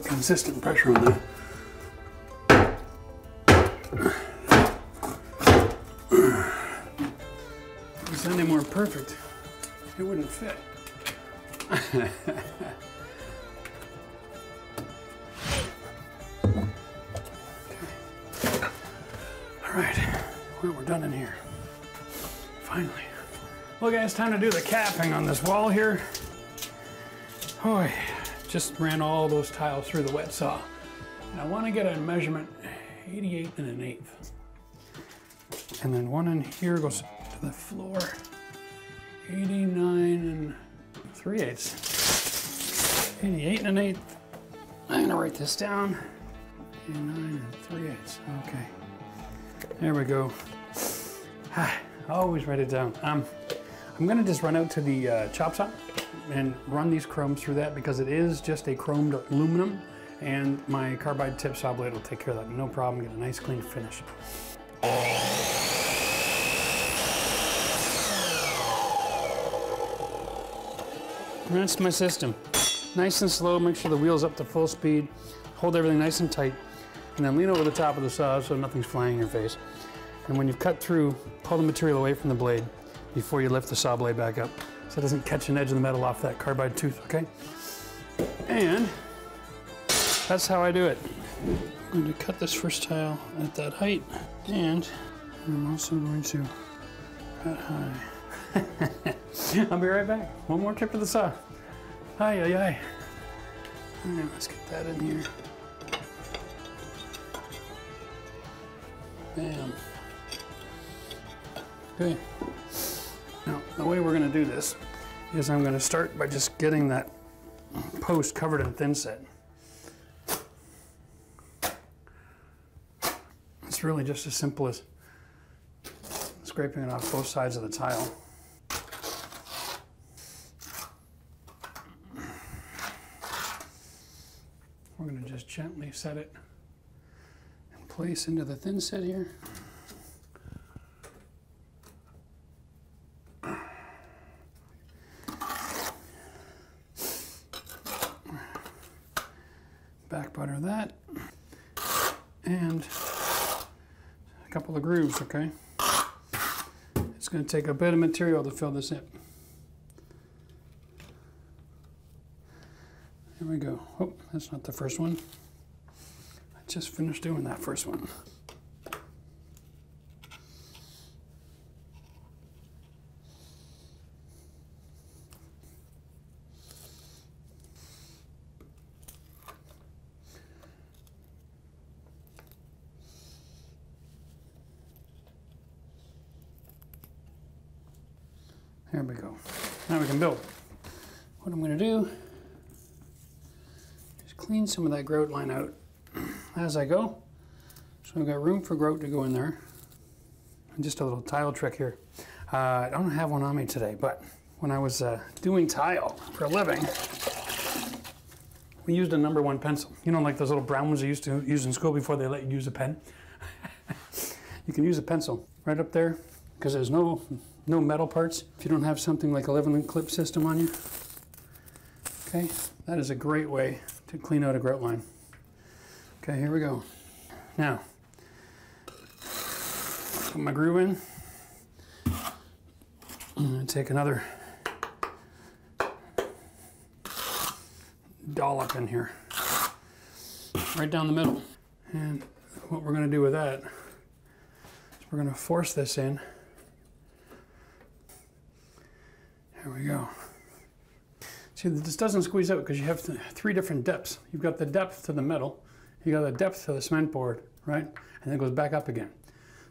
Consistent pressure on that. If it's any more perfect, it wouldn't fit. Okay. All right, well, we're done in here. Finally. Well, guys, time to do the capping on this wall here. Oh, yeah. Just ran all those tiles through the wet saw. And I want to get a measurement 88 1/8. And then one in here goes to the floor, 89 3/8. 88 1/8. I'm going to write this down. 89 3/8. Okay. There we go. I always write it down. I'm going to just run out to the chop saw and run these chromes through that, because it is just a chromed aluminum, and my carbide tip saw blade will take care of that. No problem, get a nice clean finish. And that's my system. Nice and slow, make sure the wheel's up to full speed, hold everything nice and tight, and then lean over the top of the saw so nothing's flying in your face. And when you've cut through, pull the material away from the blade before you lift the saw blade back up, so it doesn't catch an edge of the metal off that carbide tooth, okay? And that's how I do it. I'm going to cut this first tile at that height, and I'm also going to cut high. I'll be right back. One more trip to the saw. Ay, ay, ay. All right, let's get that in here. Bam. Okay. Now, the way we're going to do this is I'm going to start by just getting that post covered in thinset. It's really just as simple as scraping it off both sides of the tile. We're going to just gently set it in place into the thinset here. Butter that, and a couple of grooves, okay? It's going to take a bit of material to fill this in. There we go. Oh, that's not the first one. I just finished doing that first one. There we go. Now we can build. What I'm going to do is clean some of that grout line out as I go. So I've got room for grout to go in there. And just a little tile trick here. I don't have one on me today, but when I was doing tile for a living, we used a #1 pencil. You know, like those little brown ones you used to use in school before they let you use a pen? You can use a pencil right up there because there's no metal parts. If you don't have something like a leveling clip system on you, okay, that is a great way to clean out a grout line. Okay, here we go. Now, put my groove in. I'm gonna take another dollop in here, right down the middle. And what we're gonna do with that is we're gonna force this in. There we go. See, this doesn't squeeze out because you have three different depths. You've got the depth to the metal, you got the depth to the cement board, right? And then it goes back up again.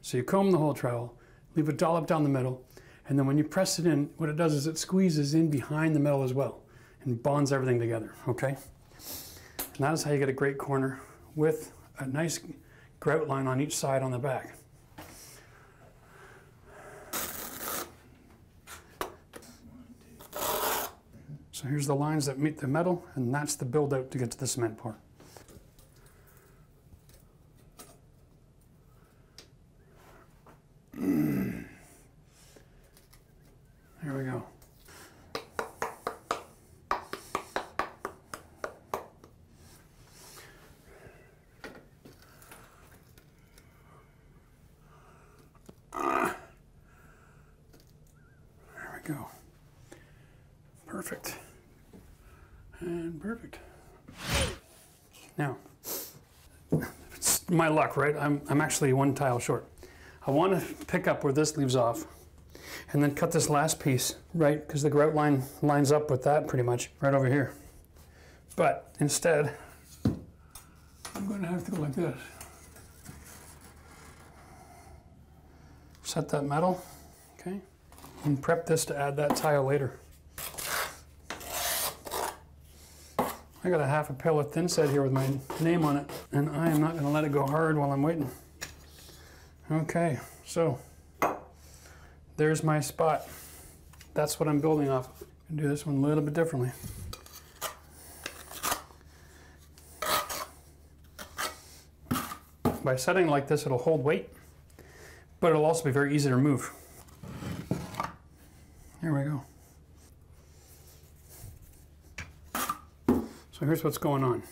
So you comb the whole trowel, leave a dollop down the middle, and then when you press it in, what it does is it squeezes in behind the metal as well and bonds everything together, okay? And that is how you get a great corner with a nice grout line on each side on the back. So here's the lines that meet the metal, and that's the build out to get to the cement pour. There we go. There we go. Perfect. And perfect. Now, it's my luck, right? I'm actually one tile short. I want to pick up where this leaves off and then cut this last piece, right? Because the grout line lines up with that pretty much right over here. But instead, I'm going to have to go like this. Set that metal, okay? And prep this to add that tile later. I got a half a pallet thin set here with my name on it, and I am not going to let it go hard while I'm waiting. Okay, so there's my spot. That's what I'm building off of. I'm going to do this one a little bit differently. By setting like this, it'll hold weight, but it'll also be very easy to remove. There we go. So here's what's going on.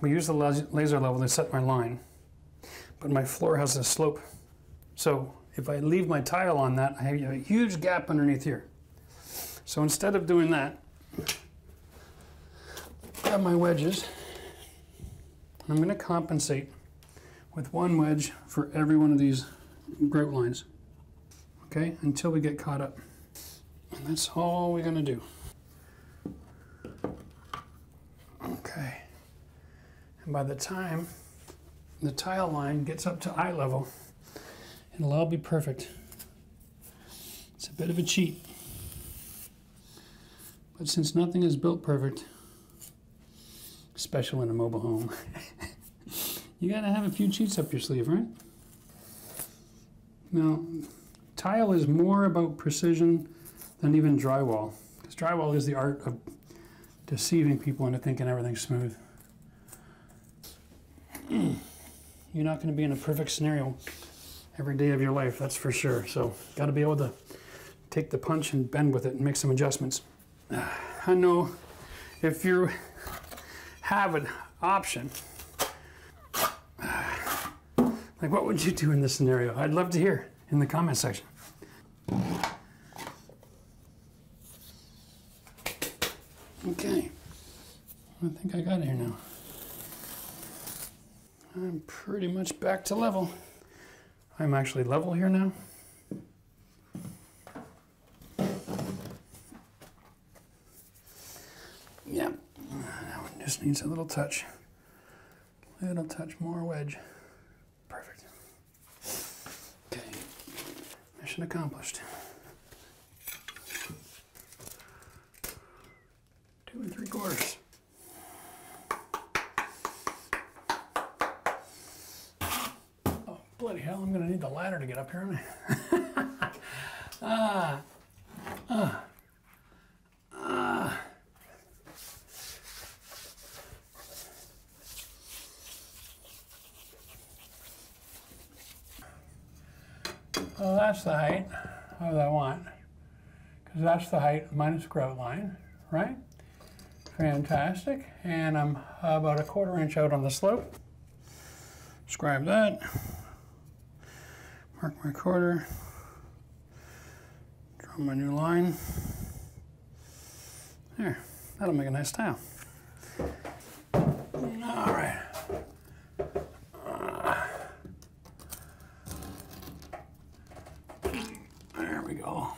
We use the laser level to set my line, but my floor has a slope. So if I leave my tile on that, I have a huge gap underneath here. So instead of doing that, grab my wedges. I'm going to compensate with one wedge for every one of these grout lines, okay, until we get caught up. And that's all we're going to do. Okay, and by the time the tile line gets up to eye level, it'll all be perfect. It's a bit of a cheat, but since nothing is built perfect, especially in a mobile home, you gotta have a few cheats up your sleeve, right? Now, tile is more about precision than even drywall, because drywall is the art of deceiving people into thinking everything's smooth. You're not going to be in a perfect scenario every day of your life, that's for sure. So, got to be able to take the punch and bend with it and make some adjustments. I know if you have an option, like what would you do in this scenario? I'd love to hear in the comment section. Okay, I think I got here now. I'm pretty much back to level. I'm actually level here now. Yeah, that one just needs a little touch. Little touch more wedge. Perfect. Okay, mission accomplished. 2 3/4. Oh, bloody hell, I'm gonna need the ladder to get up here, aren't I? Well, that's the height of that one, because that's the height minus grout line, right? Fantastic. And I'm about 1/4 inch out on the slope. Scribe that. Mark my 1/4. Draw my new line. There. That'll make a nice tile. All right. There we go.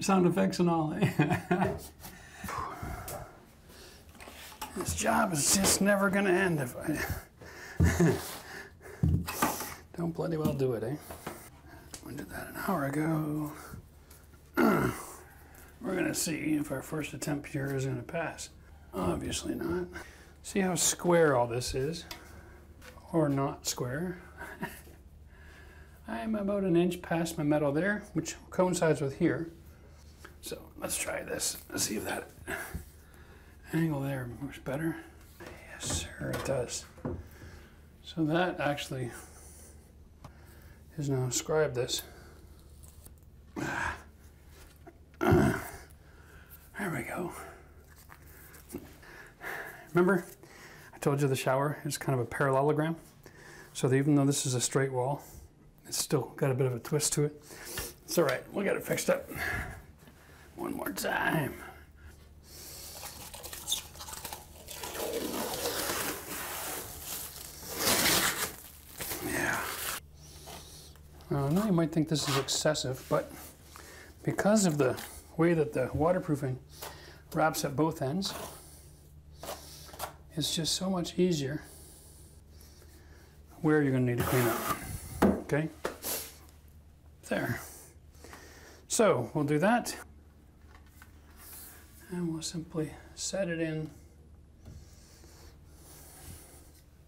Sound effects and all. This job is just never gonna end if I don't bloody well do it, eh? We did that an hour ago. We're gonna see if our first attempt here is gonna pass. Obviously not. See how square all this is, or not square. I'm about 1 inch past my metal there, which coincides with here. So let's try this. Let's see if that angle there works better. Yes, sir, it does. So that actually is now scribe this. There we go. Remember, I told you the shower is kind of a parallelogram. So that even though this is a straight wall, it's still got a bit of a twist to it. It's all right, we'll get it fixed up. One more time. Yeah. I know you might think this is excessive, but because of the way that the waterproofing wraps at both ends, it's just so much easier where you're going to need to clean up. Okay? There. So we'll do that. And we'll simply set it in.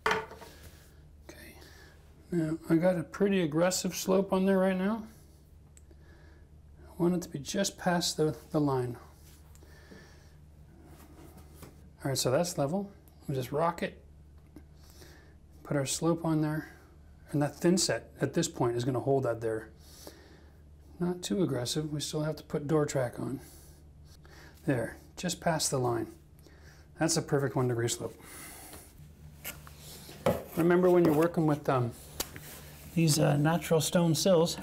Okay, now I got a pretty aggressive slope on there right now. I want it to be just past the line. All right, so that's level. We'll just rock it, put our slope on there, and that thin set at this point is gonna hold that there. Not too aggressive, we still have to put door track on. There, just past the line. That's a perfect 1 degree slope. Remember when you're working with these natural stone sills,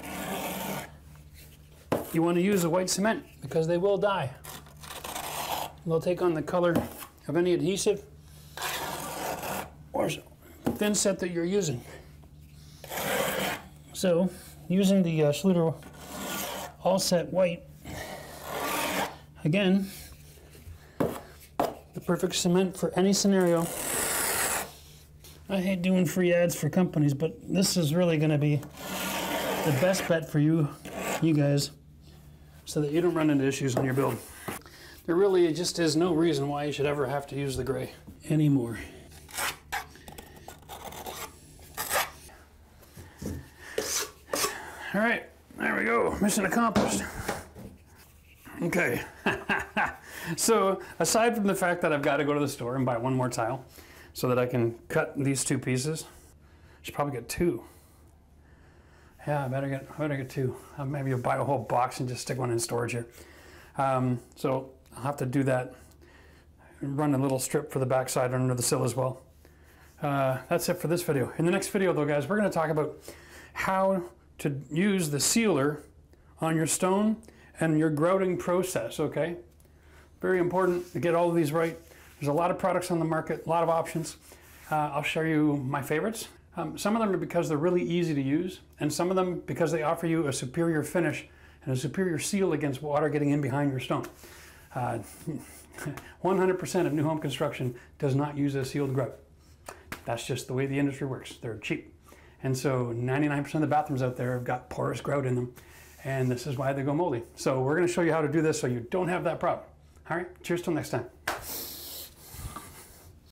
you want to use a white cement because they will dye. They'll take on the color of any adhesive or thin set that you're using. So using the Schluter all set white, again, the perfect cement for any scenario. I hate doing free ads for companies, but this is really gonna be the best bet for you guys, so that you don't run into issues on your build. There really just is no reason why you should ever have to use the gray anymore. All right, there we go, mission accomplished. Okay, so aside from the fact that I've got to go to the store and buy one more tile so that I can cut these 2 pieces, I should probably get 2. Yeah, I better get 2. Maybe I'll buy a whole box and just stick one in storage here. So I'll have to do that, run a little strip for the backside under the sill as well. That's it for this video. In the next video though, guys, we're going to talk about how to use the sealer on your stone and your grouting process, okay? Very important to get all of these right. There's a lot of products on the market, a lot of options. I'll show you my favorites. Some of them are because they're really easy to use, and some of them because they offer you a superior finish and a superior seal against water getting in behind your stone. 100% of new home construction does not use a sealed grub. That's just the way the industry works. They're cheap. And so 99% of the bathrooms out there have got porous grout in them, and this is why they go moldy. So we're going to show you how to do this so you don't have that problem. All right, cheers till next time.